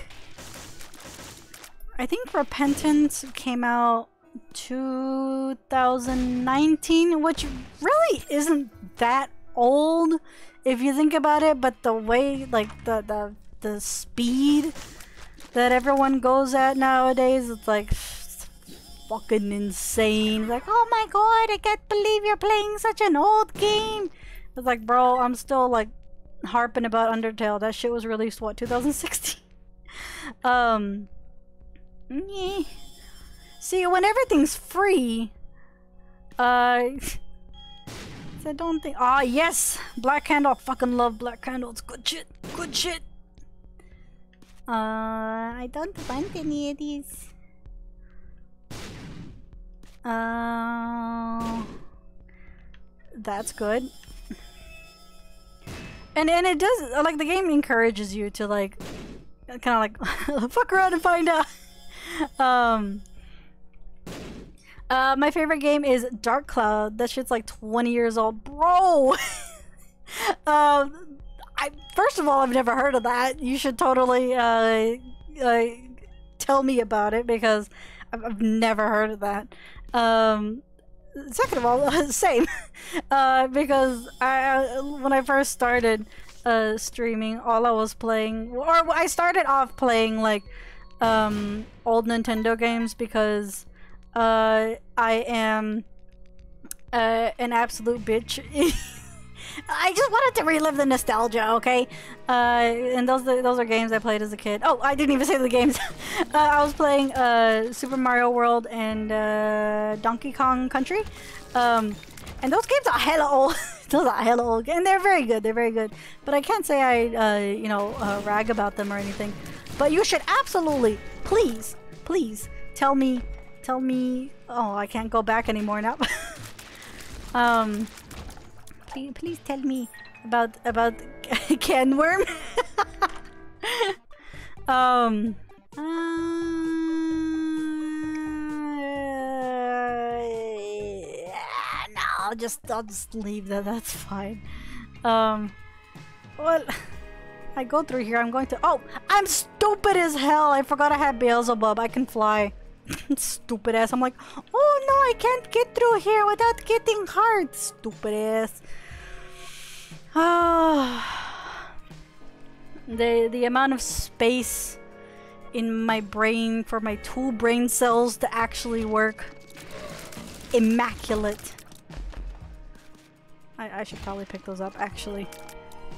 Repentance came out 2019, which really isn't that old if you think about it, but the way, like, the speed that everyone goes at nowadays, it's like fucking insane. It's like, oh my god, I can't believe you're playing such an old game. It's like, bro, I'm still like harping about Undertale. That shit was released, what, 2016? See, when everything's free, I don't think. Ah, yes, Black Candle. Fucking love Black Candle. It's good shit. Good shit. I don't want any of these. That's good. And it does, like, the game encourages you to like, kind of like fuck around and find out. My favorite game is Dark Cloud. That shit's like 20 years old, bro. First of all, I've never heard of that. You should totally tell me about it, because I've never heard of that. Second of all, same, because when I first started streaming, all I was playing, or I started off playing like old Nintendo games, because I am an absolute bitch. I just wanted to relive the nostalgia, okay? And those are games I played as a kid. Oh, I didn't even say the games. I was playing Super Mario World and Donkey Kong Country. And those games are hella old. Those are hella old, and they're very good. They're very good. But I can't say I rag about them or anything. But you should absolutely, please, please tell me. Oh, I can't go back anymore now. Please tell me about Canworm. No, I'll just leave that. That's fine. Well. I go through here, I'm going to- oh! I'm stupid as hell! I forgot I had Beelzebub, I can fly. Stupid ass, I'm like, oh no, I can't get through here without getting hurt! Stupid ass. The amount of space in my brain for my 2 brain cells to actually work. Immaculate. I should probably pick those up, actually.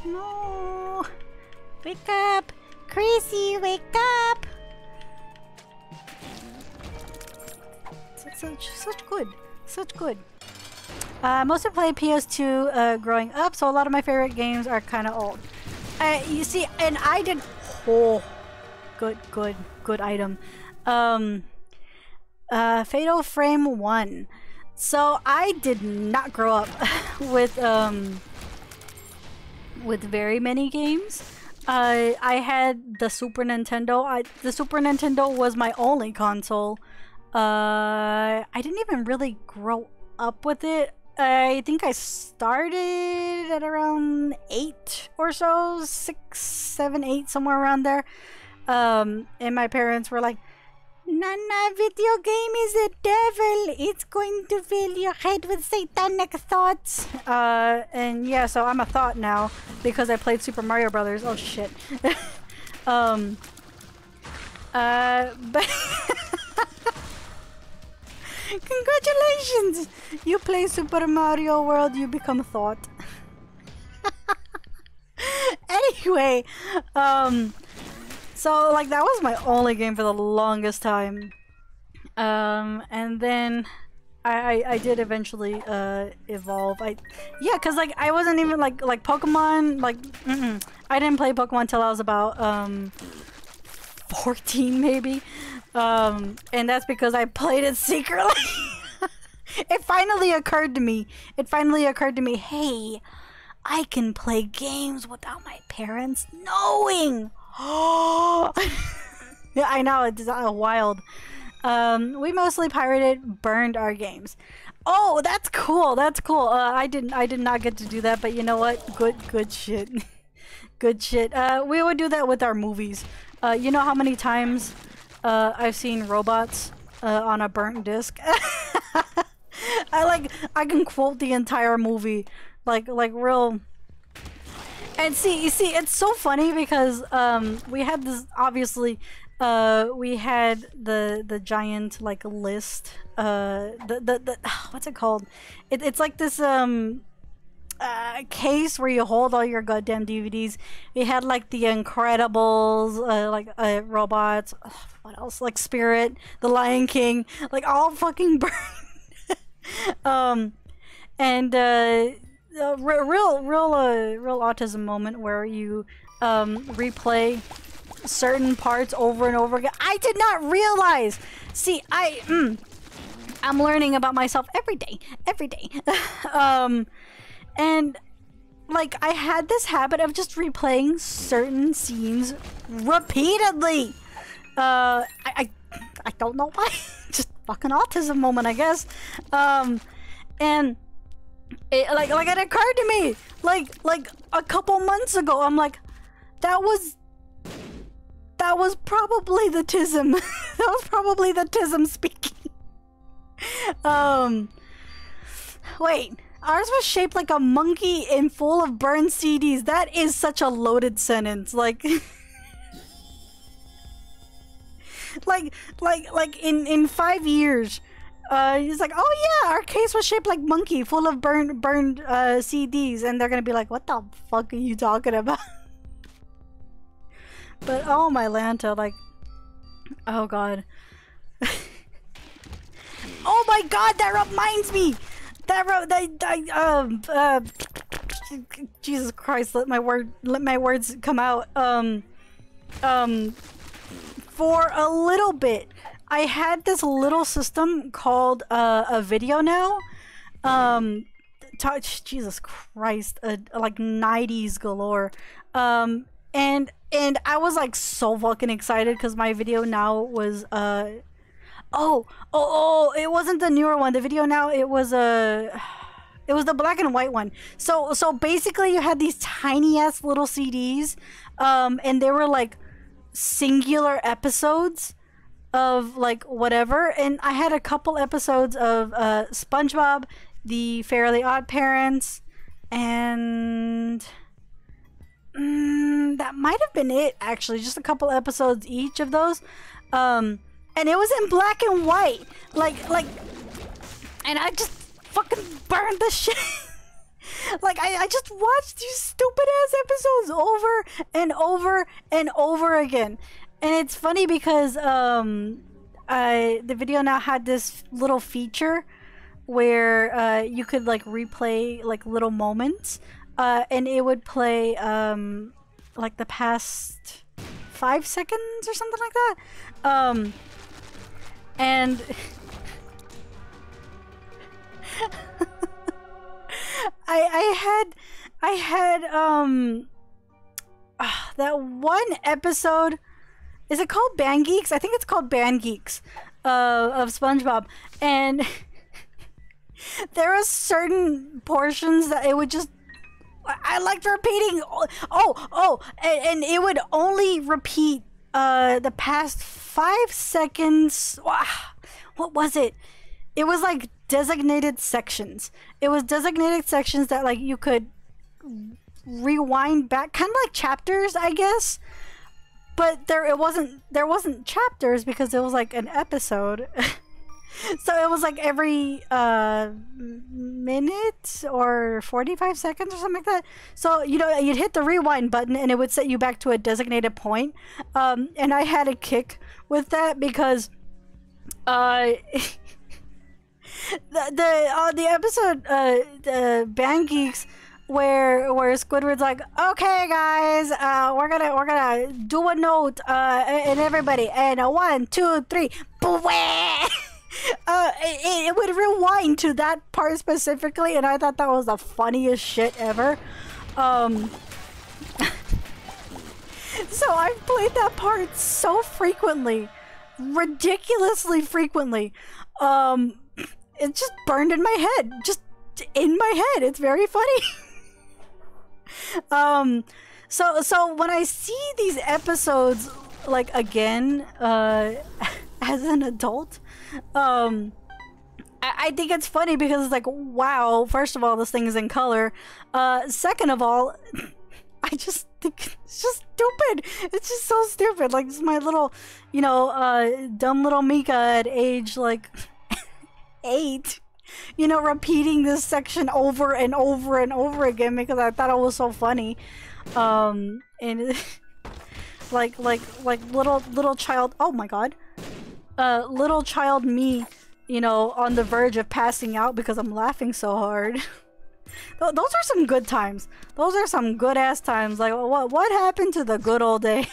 No! Wake up! Chrissy, wake up! Such good. Mostly played PS2 growing up, so a lot of my favorite games are kind of old. You see, and I did... oh, good item. Fatal Frame 1. So I did not grow up with very many games. I had the Super Nintendo. The Super Nintendo was my only console. I didn't even really grow up with it. I think I started at around 8 or so, 6, 7, 8, somewhere around there. And my parents were like, Nana, video game is a devil. It's going to fill your head with satanic thoughts. And yeah, so I'm a thought now because I played Super Mario Brothers. Oh shit. But congratulations! You play Super Mario World, you become a thought. Anyway, so like that was my only game for the longest time. And then I did eventually evolve. Yeah, cause like I wasn't even like Pokemon, like I didn't play Pokemon till I was about 14 maybe. And that's because I played it secretly. It finally occurred to me, hey, I can play games without my parents knowing. Oh, yeah, I know, it's wild. We mostly pirated, burned our games. Oh, that's cool. That's cool. I did not get to do that, but you know what? Good shit. Good shit. We would do that with our movies. You know how many times I've seen robots on a burnt disc. I can quote the entire movie, like real. And see, it's so funny because we had this, obviously, we had the giant like list, the what's it called? It's like this case where you hold all your goddamn DVDs. We had like The Incredibles, robots, what else? Like Spirit, The Lion King, like all fucking burned. Real autism moment where you replay certain parts over and over again. I did not realize. See, I'm learning about myself every day. And like I had this habit of just replaying certain scenes repeatedly. I don't know why. Just fucking autism moment, I guess. And it, like it occurred to me like a couple months ago, I'm like, that was probably the tism. That was probably the tism speaking. Wait, ours was shaped like a monkey and full of burned CDs. That is such a loaded sentence, like like in 5 years. He's like, oh yeah, our case was shaped like monkey, full of burned CDs, and they're gonna be like, what the fuck are you talking about? But oh my lanta, like, oh god. Oh my god, that reminds me. Jesus Christ, let my words come out. For a little bit, I had this little system called a video now. Jesus Christ, like 90s galore. And I was like so fucking excited because my video now was it wasn't the newer one. The video now, it was the black and white one. So basically you had these tiny ass little CDs, and they were like singular episodes of like whatever, and I had a couple episodes of SpongeBob, The Fairly Odd Parents, and that might have been it, actually, just a couple episodes each of those, and it was in black and white, like, and I just fucking burned the shit. Like I just watched these stupid ass episodes over and over and over again. And it's funny because the video now had this little feature where you could like replay like little moments, and it would play like the past 5 seconds or something like that. And I had That one episode, is it called Band Geeks? I think it's called Band Geeks of SpongeBob. And there are certain portions that it would just, I liked repeating. And it would only repeat the past 5 seconds. What was it? It was like designated sections. It was designated sections that like you could rewind back, kind of like chapters, I guess. But there wasn't chapters because it was like an episode. So it was like every minute or 45 seconds or something like that. So, you know, you'd hit the rewind button and it would set you back to a designated point. And I had a kick with that because the episode the Band Geeks where Squidward's like, okay guys, we're gonna do a note, and everybody, and a 1, 2, 3, it would rewind to that part specifically, and I thought that was the funniest shit ever. So I've played that part so frequently, ridiculously frequently. It just burned in my head, just in my head. It's very funny. So when I see these episodes like again as an adult, I think it's funny because it's like, wow, first of all, this thing is in color. Second of all, I just think it's just stupid. It's just so stupid. Like, it's my little, you know, dumb little Mika at age like 8, you know, repeating this section over and over and over again because I thought it was so funny. And like little child, oh my god, little child me, you know, on the verge of passing out because I'm laughing so hard. Those are some good times. Those are some good ass times. Like, what happened to the good old days?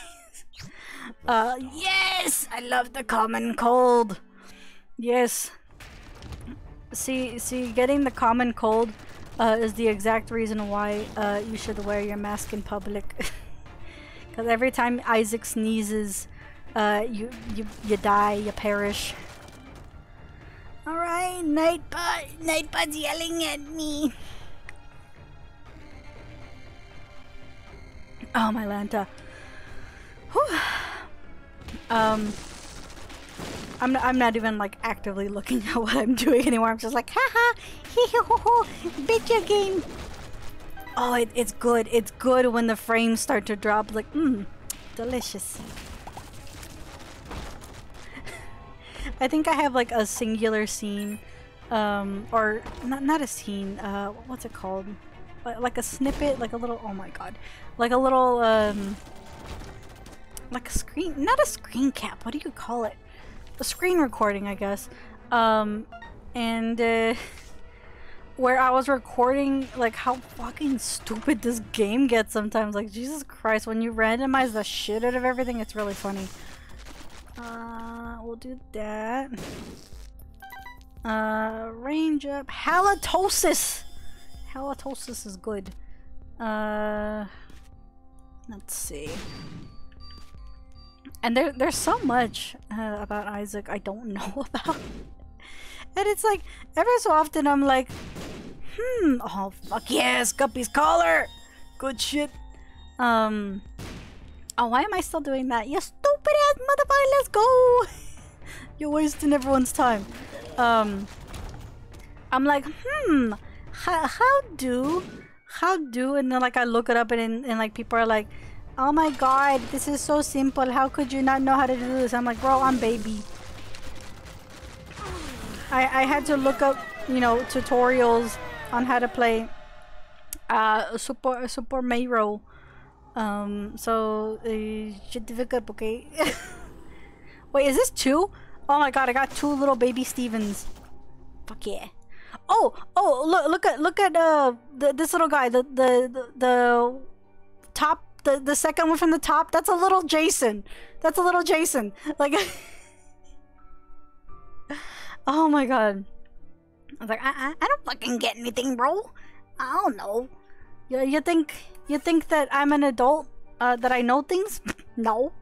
Yes, I love the common cold. Yes. See, getting the common cold is the exact reason why you should wear your mask in public. Because every time Isaac sneezes, you die, you perish. All right, Nightbud's yelling at me. Oh, my Lanta. Whew. I'm not even like actively looking at what I'm doing anymore. I'm just like, haha, hee hee ho ho, video game. Oh, it's good. It's good when the frames start to drop. Like, delicious. I think I have like a singular scene, or not a scene. What's it called? Like a snippet, like a little. Oh my god, like a little like a screen. Not a screen cap. What do you call it? A screen recording, I guess. Where I was recording like how fucking stupid this game gets sometimes. Like, Jesus Christ, when you randomize the shit out of everything, it's really funny. We'll do that. Range up. Halitosis! Halitosis is good. Let's see. And there's so much about Isaac I don't know about. And it's like, every so often I'm like, oh fuck yes, Guppy's collar! Good shit. Oh, why am I still doing that? You stupid ass motherfucker, let's go! You're wasting everyone's time. I'm like, how do? And then like I look it up and like people are like, oh my god, this is so simple. How could you not know how to do this? I'm like, bro, I'm baby. I had to look up, you know, tutorials on how to play Super Mario. So shit difficult, okay? Wait, is this 2? Oh my god, I got 2 little baby Stevens. Fuck yeah. Oh, look at this little guy, the top, the second one from the top. That's a little Jason. That's a little Jason. Like, oh my god. I was like, I don't fucking get anything, bro. I don't know. You think that I'm an adult? That I know things? No.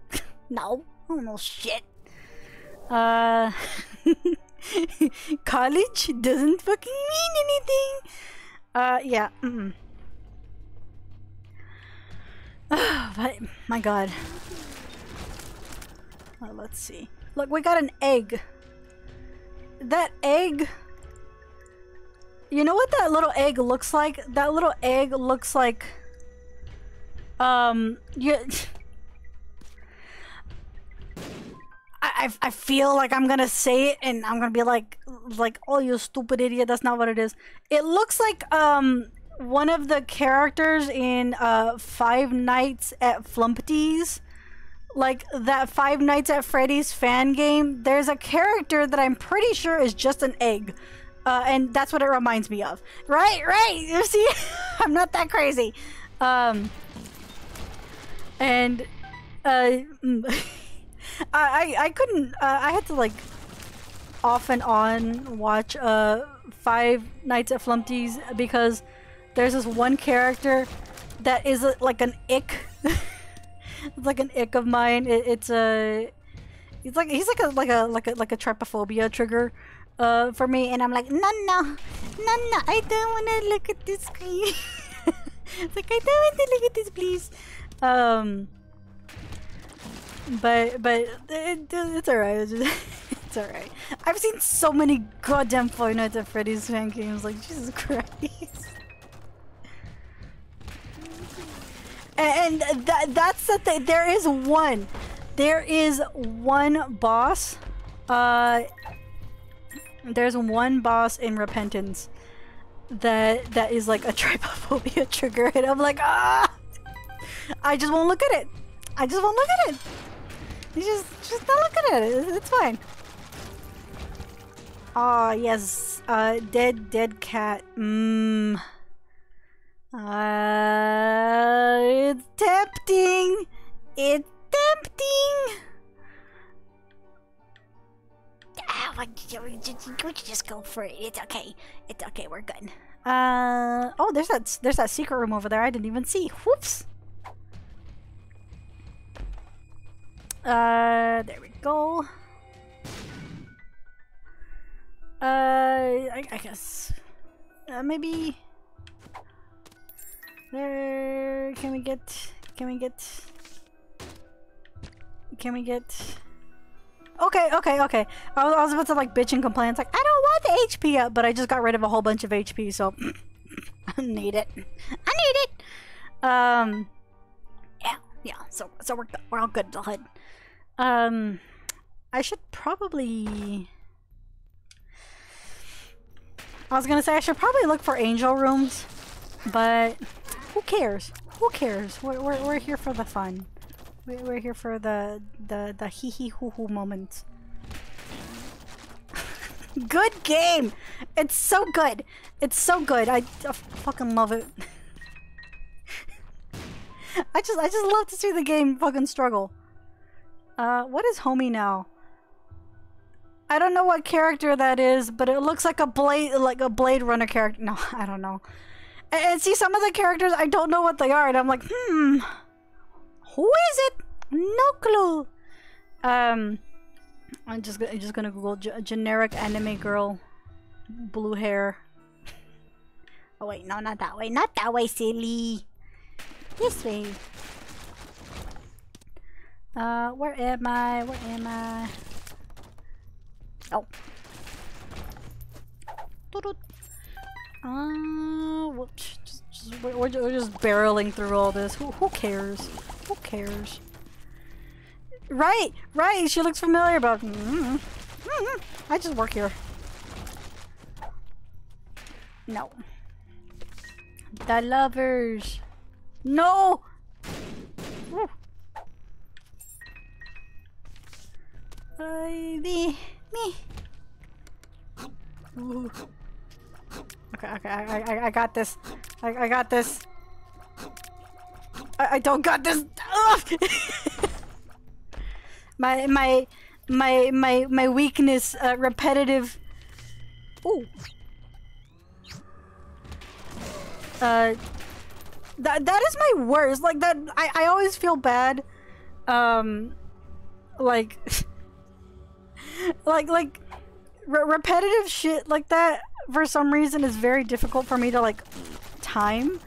No. I don't know shit. College doesn't fucking mean anything. Yeah. Mm-mm. Oh, but, my god. Well, let's see. Look, we got an egg. That egg... You know what that little egg looks like? That little egg looks like... Yeah... I feel like I'm gonna say it and I'm gonna be like, oh, you stupid idiot, that's not what it is. It looks like, one of the characters in Five Nights at Flumpty's, like that Five Nights at Freddy's fan game. There's a character that I'm pretty sure is just an egg, and that's what it reminds me of. Right, right. You see, I'm not that crazy. And I couldn't. I had to like off and on watch Five Nights at Flumpty's because. There's this one character that is like an ick. It's like an ick of mine. He's like a trypophobia trigger for me, and I'm like no, I don't wanna look at this screen. It's like I don't wanna look at this, please. But it's alright. It's alright. I've seen so many goddamn Five Nights at Freddy's fan games. Like Jesus Christ. And that's the thing. There is one boss. There's one boss in Repentance that is like a trypophobia trigger, and I'm like, ah! I just won't look at it. I just won't look at it. You just not look at it. It's fine. Ah, yes. Dead cat. Mmm. It's tempting. It's tempting. Ah, we just go for it. It's okay. It's okay. We're good. Oh, there's that secret room over there. I didn't even see. Whoops. There we go. I guess. Maybe. There, can we get, okay. I was about to like bitch and complain. It's like, I don't want the HP up, but I just got rid of a whole bunch of HP, so I need it. Yeah, so we're all good. I should probably, I should probably look for angel rooms, but... Who cares? Who cares? We're here for the fun. We're here for the hee hee hoo hoo moments. Good game. It's so good. It's so good. I fucking love it. I just love to see the game fucking struggle. What is homie now? I don't know what character that is, but it looks like a Blade Runner character. No, I don't know. And see, some of the characters, I don't know what they are, and I'm like, who is it? No clue. I'm just gonna Google generic anime girl, blue hair. Oh wait, no, not that way, silly. This way. Where am I? Oh. Doot. Whoops. We're just barreling through all this. Who cares? Who cares? Right. She looks familiar, but I just work here. No. The lovers. No. Me. Ooh. Okay, I got this. I got this. I don't got this. My weakness, repetitive. Ooh. That is my worst. Like that, I always feel bad. Like, like repetitive shit like that for some reason is very difficult for me to like time.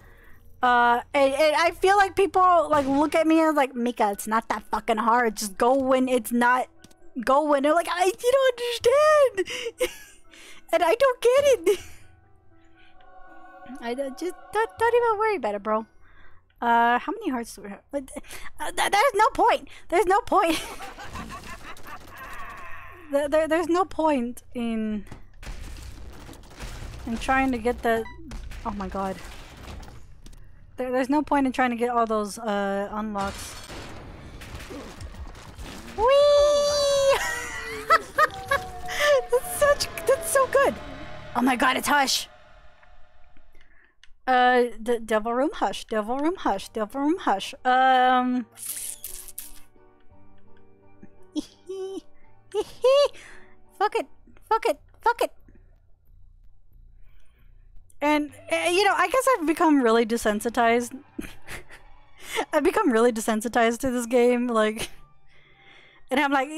And I feel like people like look at me and like, Mika, it's not that fucking hard. Just go when it's not. Go when they're like, you don't understand, and I don't get it. I just don't even worry about it, bro. How many hearts do we have? There's no point. There's no point. There's no point in trying to get the. Oh my god. There's no point in trying to get all those unlocks. Whee! That's so good. Oh my god, it's Hush. The Devil Room Hush, Devil Room Hush, Devil Room Hush. Fuck it, fuck it, fuck it. And you know, I guess I've become really desensitized. I've become really desensitized to this game, like, and I'm like,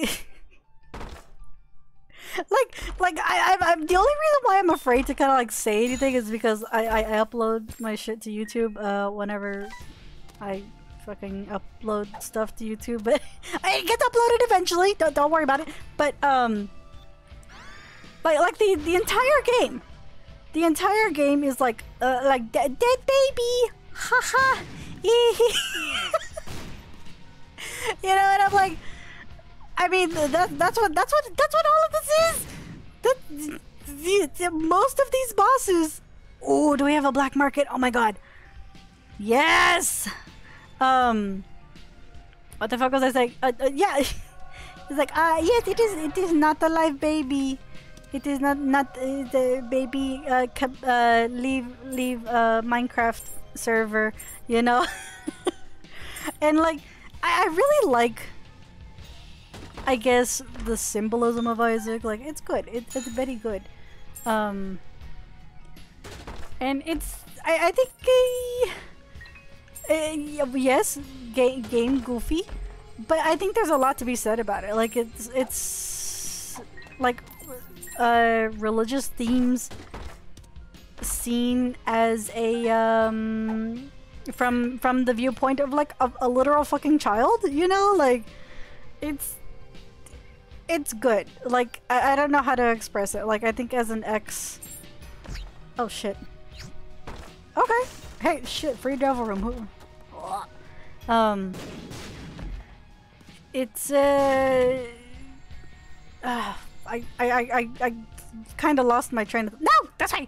I'm the only reason why I'm afraid to kind of like say anything is because I upload my shit to YouTube whenever I fucking upload stuff to YouTube, but it gets uploaded eventually. Don't worry about it. But like the entire game, is like dead baby, haha, you know, and I'm like. I mean, that's what all of this is. Most of these bosses. Oh, do we have a black market? Oh my god. Yes. What the fuck was I saying? Yeah. It's like yes, it is. It is not a live baby. It is not the baby. Leave Minecraft server. You know. And like, I really like. I guess the symbolism of Isaac, like, it's good. It's very good. And it's, I think, yes, game goofy, but I think there's a lot to be said about it. Like, it's like, religious themes seen as a, from the viewpoint of, like, a literal fucking child, you know? Like, it's good. Like, I don't know how to express it. Like, I think as an ex... Oh, shit. Okay. Hey, shit. Free Devil Room. It's, I kind of lost my train of... No! That's right!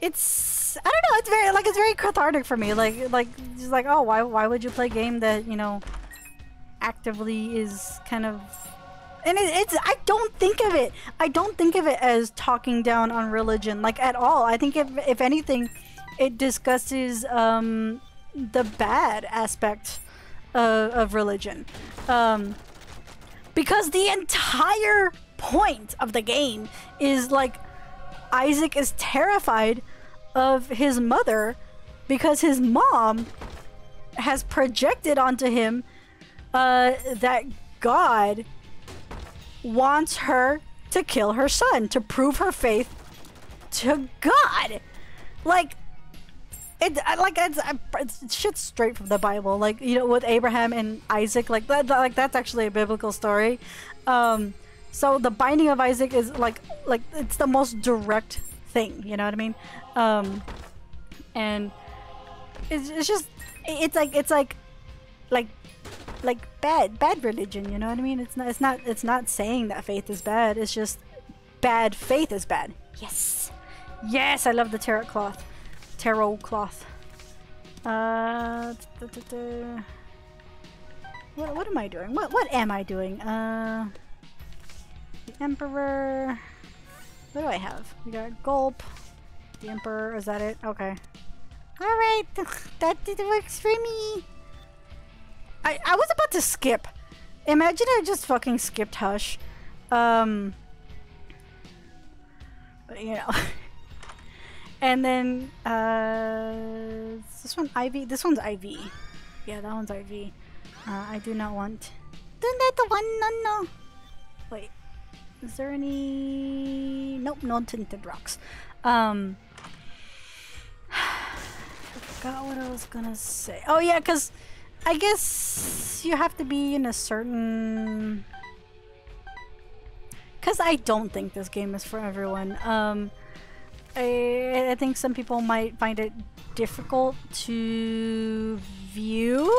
It's... I don't know, it's very, like, it's very cathartic for me, like, just like, oh, why would you play a game that, you know, actively is kind of... And it's, I don't think of it as talking down on religion, like, at all. I think if anything, it discusses, the bad aspect of religion. Because the entire point of the game is, like, Isaac is terrified of his mother because his mom has projected onto him that God wants her to kill her son to prove her faith to God. Like, it's shit straight from the Bible. Like, you know, with Abraham and Isaac, like that, like that's actually a biblical story. So The Binding of Isaac is like it's the most direct thing, you know what I mean? And it's just, it's like bad religion, you know what I mean? It's not saying that faith is bad. It's just bad faith is bad. Yes, yes, I love the tarot cloth. What am I doing? What am I doing? The Emperor. What do I have? We got Gulp, the Emperor, is that it? Okay. Alright, that did work for me. I was about to skip. Imagine I just fucking skipped Hush. But you know. And then is this one IV? This one's IV. Yeah, that one's IV. I do not want. Isn't that the one? No. Wait. Is there any? Nope, no tinted rocks. I forgot what I was gonna say. Oh yeah, because I guess you have to be in a certain. Because I don't think this game is for everyone. I think some people might find it difficult to view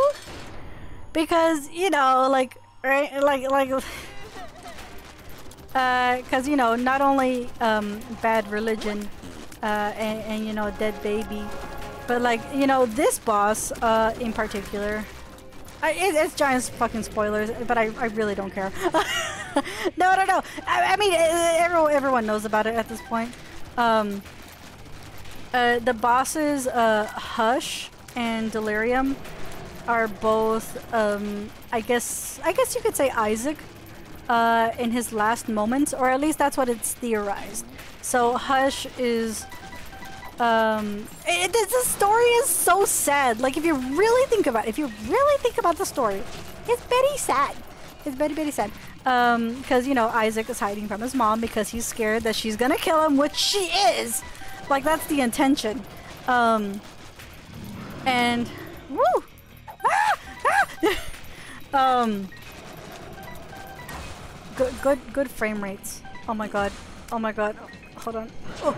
because, you know, like, right, like, because, you know, not only bad religion and, you know, dead baby, but, like, you know, this boss in particular, it's giant fucking spoilers, but I really don't care. No. I mean, everyone knows about it at this point. The bosses, Hush and Delirium, are both, I guess you could say Isaac, in his last moments, or at least that's what it's theorized. So Hush is, the story is so sad. Like, if you really think about the story, it's very sad. It's very, very sad. Because, you know, Isaac is hiding from his mom because he's scared that she's gonna kill him, which she is! Like, that's the intention. And... Woo! Good frame rates. Oh my god. Hold on. Oh!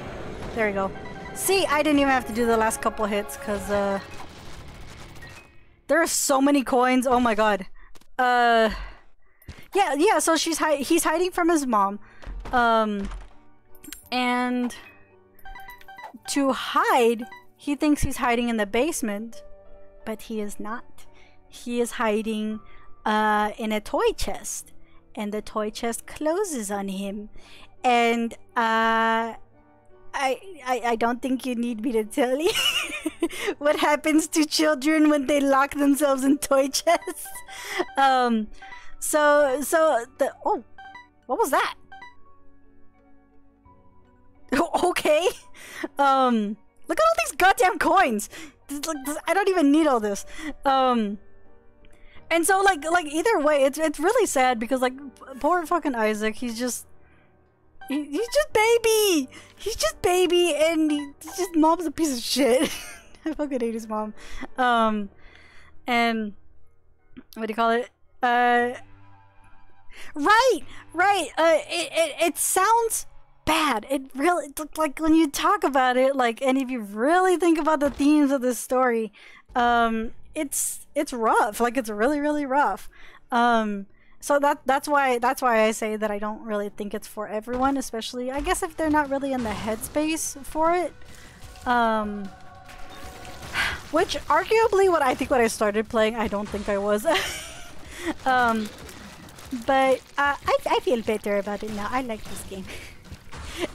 There we go. See, I didn't even have to do the last couple hits, because, there are so many coins, oh my god. Yeah, so he's hiding from his mom. And to hide, he thinks he's hiding in the basement, but he is not. He is hiding in a toy chest, and the toy chest closes on him. And I don't think you need me to tell you what happens to children when they lock themselves in toy chests. Oh, what was that? Okay. Look at all these goddamn coins. I don't even need all this. And so like either way, it's really sad because like poor fucking Isaac, he's just baby, and his mom's a piece of shit. I fucking hate his mom. And what do you call it? Right. It sounds bad. It really, like, when you talk about it, like, and if you really think about the themes of this story, it's rough. Like, it's really, really rough. So that's why I say that I don't really think it's for everyone, especially, I guess, if they're not really in the headspace for it. Which, arguably, when I started playing, I don't think I was. But I feel better about it now. I like this game.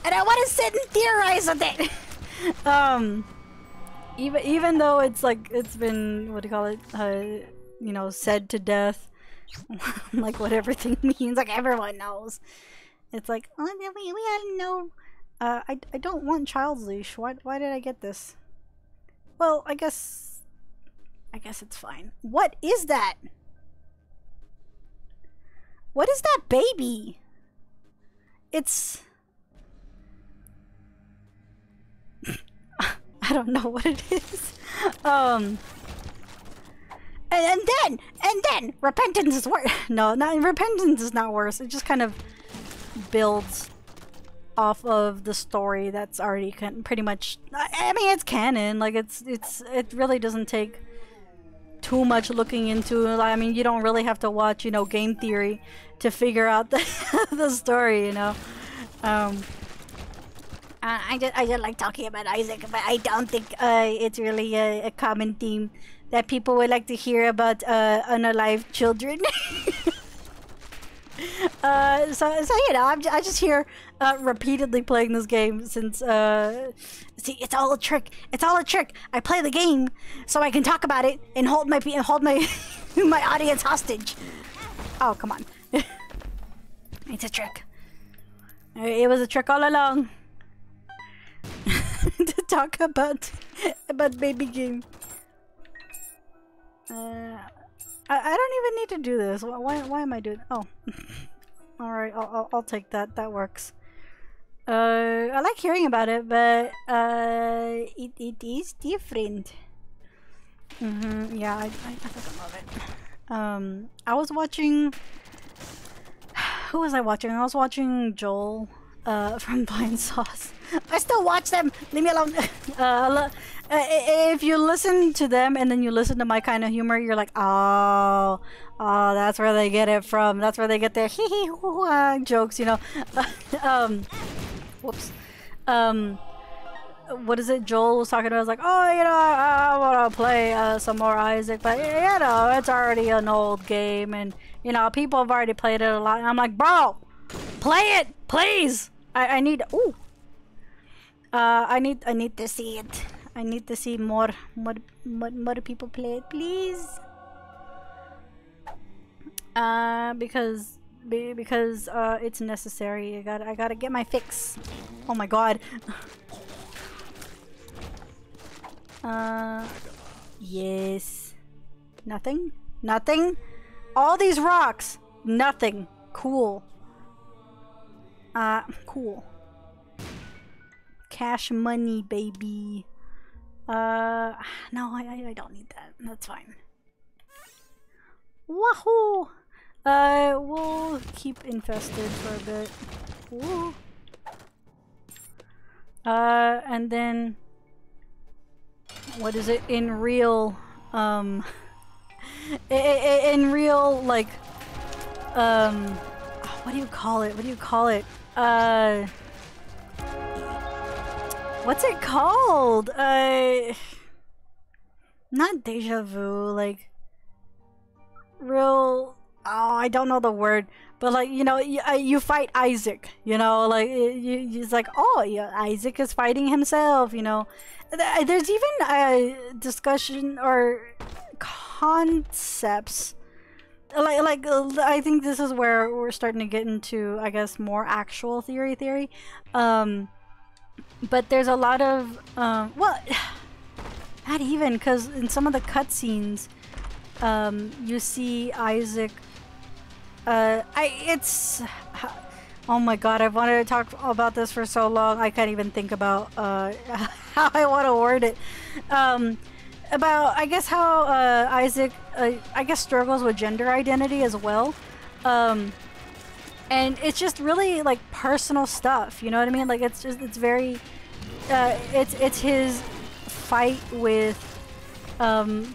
And I want to sit and theorize with it! Even though it's like, it's been, what do you call it, you know, said to death. Like what everything means, like everyone knows. It's like, oh, we all know. I don't want Child's Leash. Why did I get this? Well, I guess it's fine. What is that? What is that baby? It's... I don't know what it is. And then repentance is worse. No, not repentance is not worse. It just kind of builds off of the story that's already pretty much. I mean, it's canon. Like it really doesn't take too much looking into. I mean, you don't really have to watch, you know, game theory to figure out the the story, you know. I just like talking about Isaac, but I don't think it's really a common theme that people would like to hear about unalive children. So you know, I just hear repeatedly playing this game since see, it's all a trick. It's all a trick. I play the game so I can talk about it and hold my my audience hostage. Oh, come on. It's a trick. It was a trick all along. talk about baby game. I don't even need to do this. Why am I doing? Oh, all right. I'll take that. That works. I like hearing about it, but it is different. Mm-hmm. Yeah, I fucking love it. I was watching. Who was I watching? I was watching Joel from Blind Sauce. I still watch them. Leave me alone. If you listen to them and then you listen to my kind of humor, you're like, oh, that's where they get it from. That's where they get their hee hee hoo ha jokes, you know. Whoops. What is it? Joel was talking about. I was like, oh, you know, I want to play some more Isaac, but you know, it's already an old game, and you know, people have already played it a lot. And I'm like, bro, play it, please. I need. Ooh. I need to see it. I need to see more people play it, please. Because it's necessary. I gotta get my fix. Oh my god. Yes. Nothing? Nothing? All these rocks! Nothing. Cool. Cool. Cash money, baby. No, I don't need that. That's fine. Wahoo! We'll keep invested for a bit. Woo! And then... What is it in real, in real, like, what do you call it? What do you call it? What's it called? Not deja vu, like, real, oh, I don't know the word, but like, you know, you fight Isaac, you know, like, it's like, oh, yeah, Isaac is fighting himself, you know. There's even a discussion or concepts like I think this is where we're starting to get into, I guess, more actual theory. But there's a lot of well, not even, because in some of the cutscenes, you see Isaac. It's. Oh my god, I've wanted to talk about this for so long, I can't even think about how I want to word it. About, I guess, how Isaac, I guess, struggles with gender identity as well. And it's just really, like, personal stuff, you know what I mean? Like, it's just, it's very, it's his fight with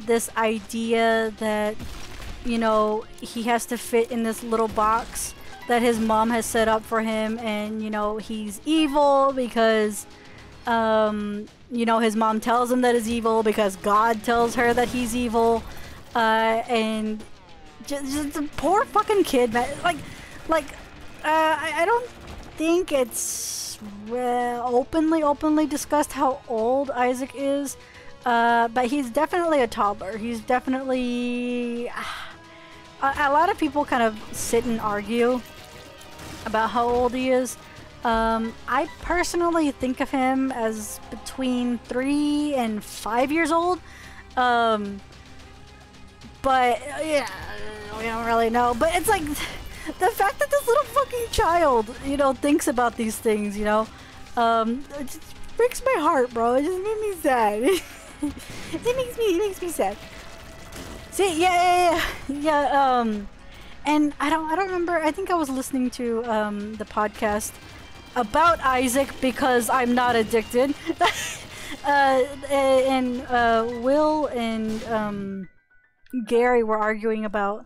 this idea that, you know, he has to fit in this little box that his mom has set up for him, and you know, he's evil because you know, his mom tells him that he's evil because God tells her that he's evil. And just a poor fucking kid, man. I don't think it's openly discussed how old Isaac is, but he's definitely a toddler. He's definitely a lot of people kind of sit and argue about how old he is. I personally think of him as between 3 and 5 years old. But yeah, we don't really know. But it's like the fact that this little fucking child, you know, thinks about these things, you know, it just breaks my heart, bro. It just made me sad. It makes me sad. See, yeah. And I don't remember. I think I was listening to the podcast about Isaac because I'm not addicted. And Will and Gary were arguing about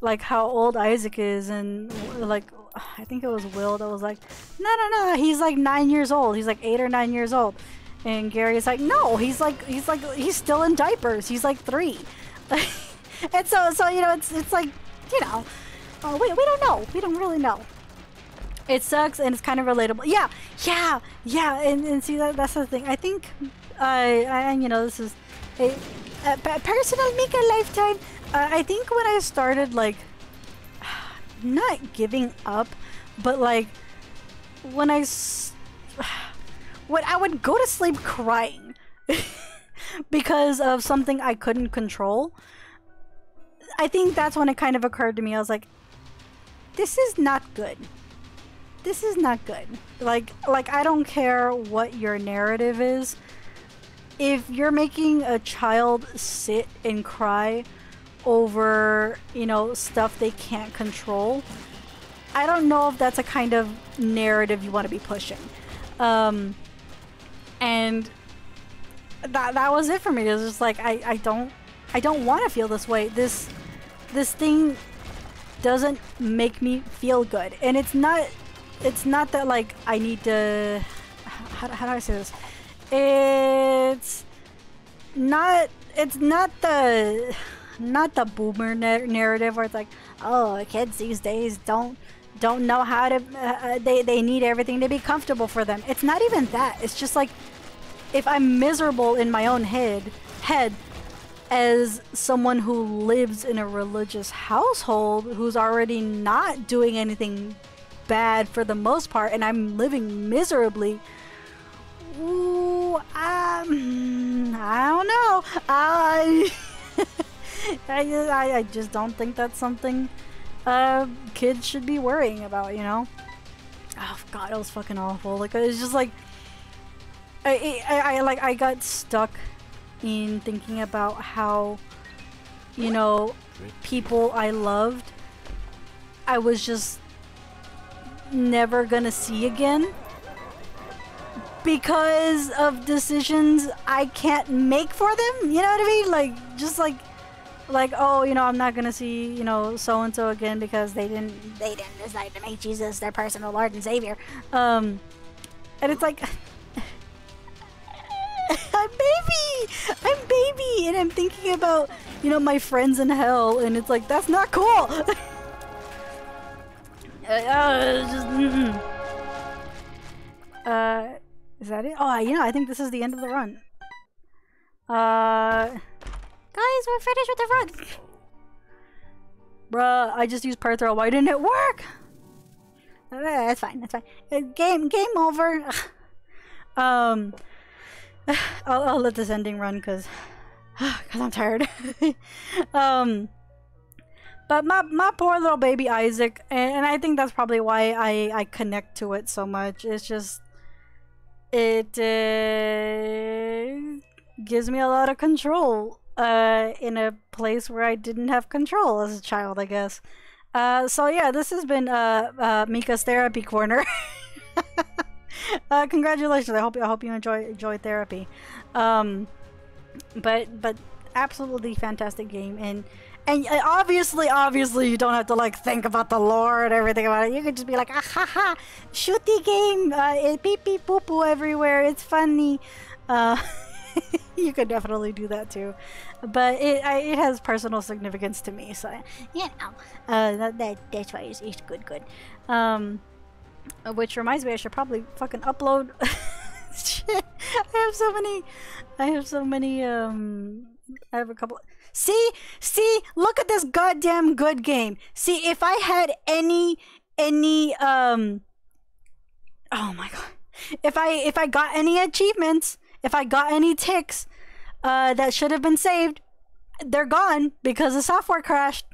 like how old Isaac is, and like I think it was Will that was like, no, he's like 9 years old. He's like 8 or 9 years old, and Gary's like, no, he's still in diapers. He's like 3. And so you know, it's like, you know, we don't know, we don't really know. It sucks, and it's kind of relatable. Yeah. And see, that's the thing. I think you know, this is a personal make a lifetime. I think when I started like not giving up, but like when I I would go to sleep crying because of something I couldn't control. I think that's when it kind of occurred to me. I was like, this is not good. This is not good. Like I don't care what your narrative is. If you're making a child sit and cry over, you know, stuff they can't control, I don't know if that's a kind of narrative you want to be pushing. And that was it for me. It was just like, I don't want to feel this way. This thing doesn't make me feel good. And it's not that, like, I need to, how do I say this? It's not the boomer narrative where it's like, oh, kids these days don't know how to, they need everything to be comfortable for them. It's not even that. It's just like, if I'm miserable in my own head as someone who lives in a religious household, who's already not doing anything bad for the most part, and I'm living miserably, ooh, I don't know. I just don't think that's something kids should be worrying about, you know? Oh god, it was fucking awful. Like, it's just like, I got stuck in thinking about how, you know, people I loved, I was just never gonna see again because of decisions I can't make for them. You know what I mean? Like, just like, oh, you know, I'm not gonna see, you know, so and so again because they didn't decide to make Jesus their personal Lord and Savior. And it's like, I'm baby, and I'm thinking about, you know, my friends in hell, and it's like, that's not cool. Is that it? Oh, you know, I think this is the end of the run. Guys, we're finished with the run. Bruh, I just used Power Throw. Why didn't it work? That's fine. That's fine. Game over. I'll let this ending run because I'm tired. But my poor little baby Isaac, and I think that's probably why I connect to it so much. It's just, it gives me a lot of control in a place where I didn't have control as a child, I guess. So yeah, this has been Mika's Therapy Corner. Congratulations! I hope you enjoy therapy, but absolutely fantastic game, and obviously you don't have to like think about the lore and everything about it. You can just be like, ah ha ha, shooty game, beep beep poo poo everywhere. It's funny. You could definitely do that too, but it has personal significance to me. So you know, that's why it's good. Which reminds me, I should probably fucking upload. Shit, I have so many, I have a couple. See, look at this goddamn good game. See, if I had any, oh my god. If I got any achievements, if I got any ticks, that should have been saved, they're gone because the software crashed.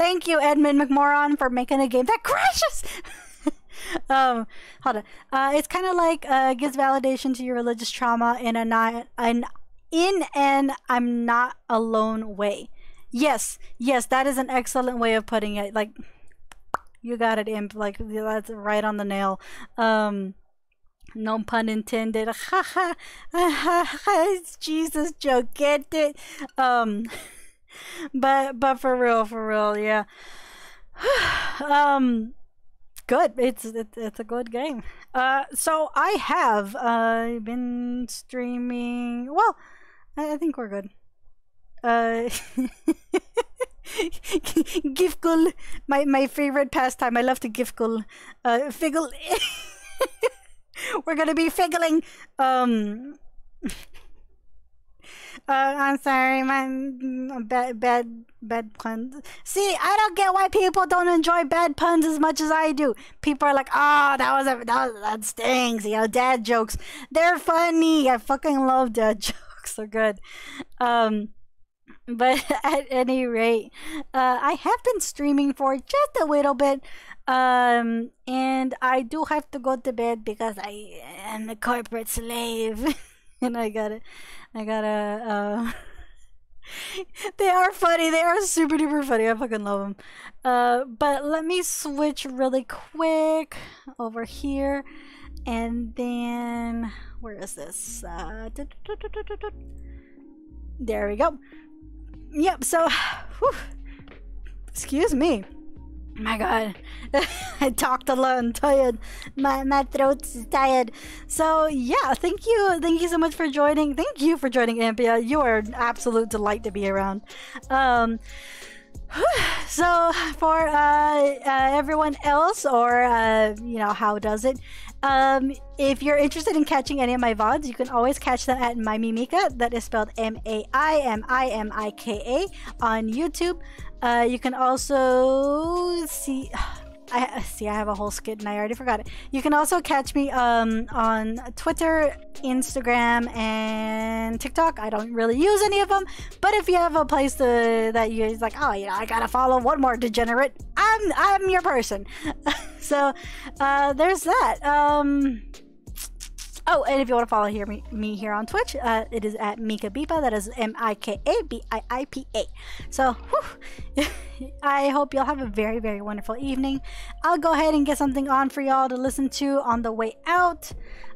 Thank you, Edmund McMoron, for making a game that crashes! Hold on. It's kind of like, gives validation to your religious trauma in an I'm not alone way. Yes, that is an excellent way of putting it. Like, you got it, Imp. Like, that's right on the nail. No pun intended. Ha ha. Jesus joke. Get it? But for real, yeah. Good. It's a good game. So I have been streaming. Well, I think we're good. Gifgul, my favorite pastime. I love to gifgul. Figgle. We're gonna be figgling. I'm sorry, man. Bad puns. See, I don't get why people don't enjoy bad puns as much as I do. People are like, oh, that stings, you know, dad jokes. They're funny. I fucking love dad jokes. They're good. But at any rate, I have been streaming for just a little bit, and I do have to go to bed because I am a corporate slave, and I gotta. They are funny. They are super duper funny. I fucking love them. But let me switch really quick over here, and then where is this? There we go. Yep. So, whew, excuse me. My God, I talked a lot. I'm tired. My throat's tired. So yeah, thank you so much for joining. Thank you for joining, Ampia. You are an absolute delight to be around. So for everyone else, or you know, how does it? If you're interested in catching any of my VODs, you can always catch them at Maimimika. That is spelled M-A-I-M-I-M-I-K-A on YouTube. You can also see... I have a whole skit and I already forgot it. You can also catch me on Twitter, Instagram, and TikTok. I don't really use any of them, but if you have a place that you're like, oh, you know, I gotta follow one more degenerate, I'm your person. So there's that. Oh, and if you want to follow me here on Twitch, it is at Mika Bipa. That is M-I-K-A-B-I-I-P-A. So, whew, I hope you'll have a very, very wonderful evening. I'll go ahead and get something on for y'all to listen to on the way out.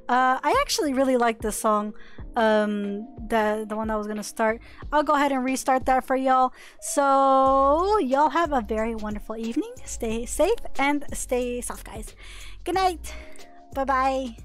I actually really like this song, the one that was gonna start. I'll go ahead and restart that for y'all. So, y'all have a very wonderful evening. Stay safe and stay soft, guys. Good night. Bye-bye.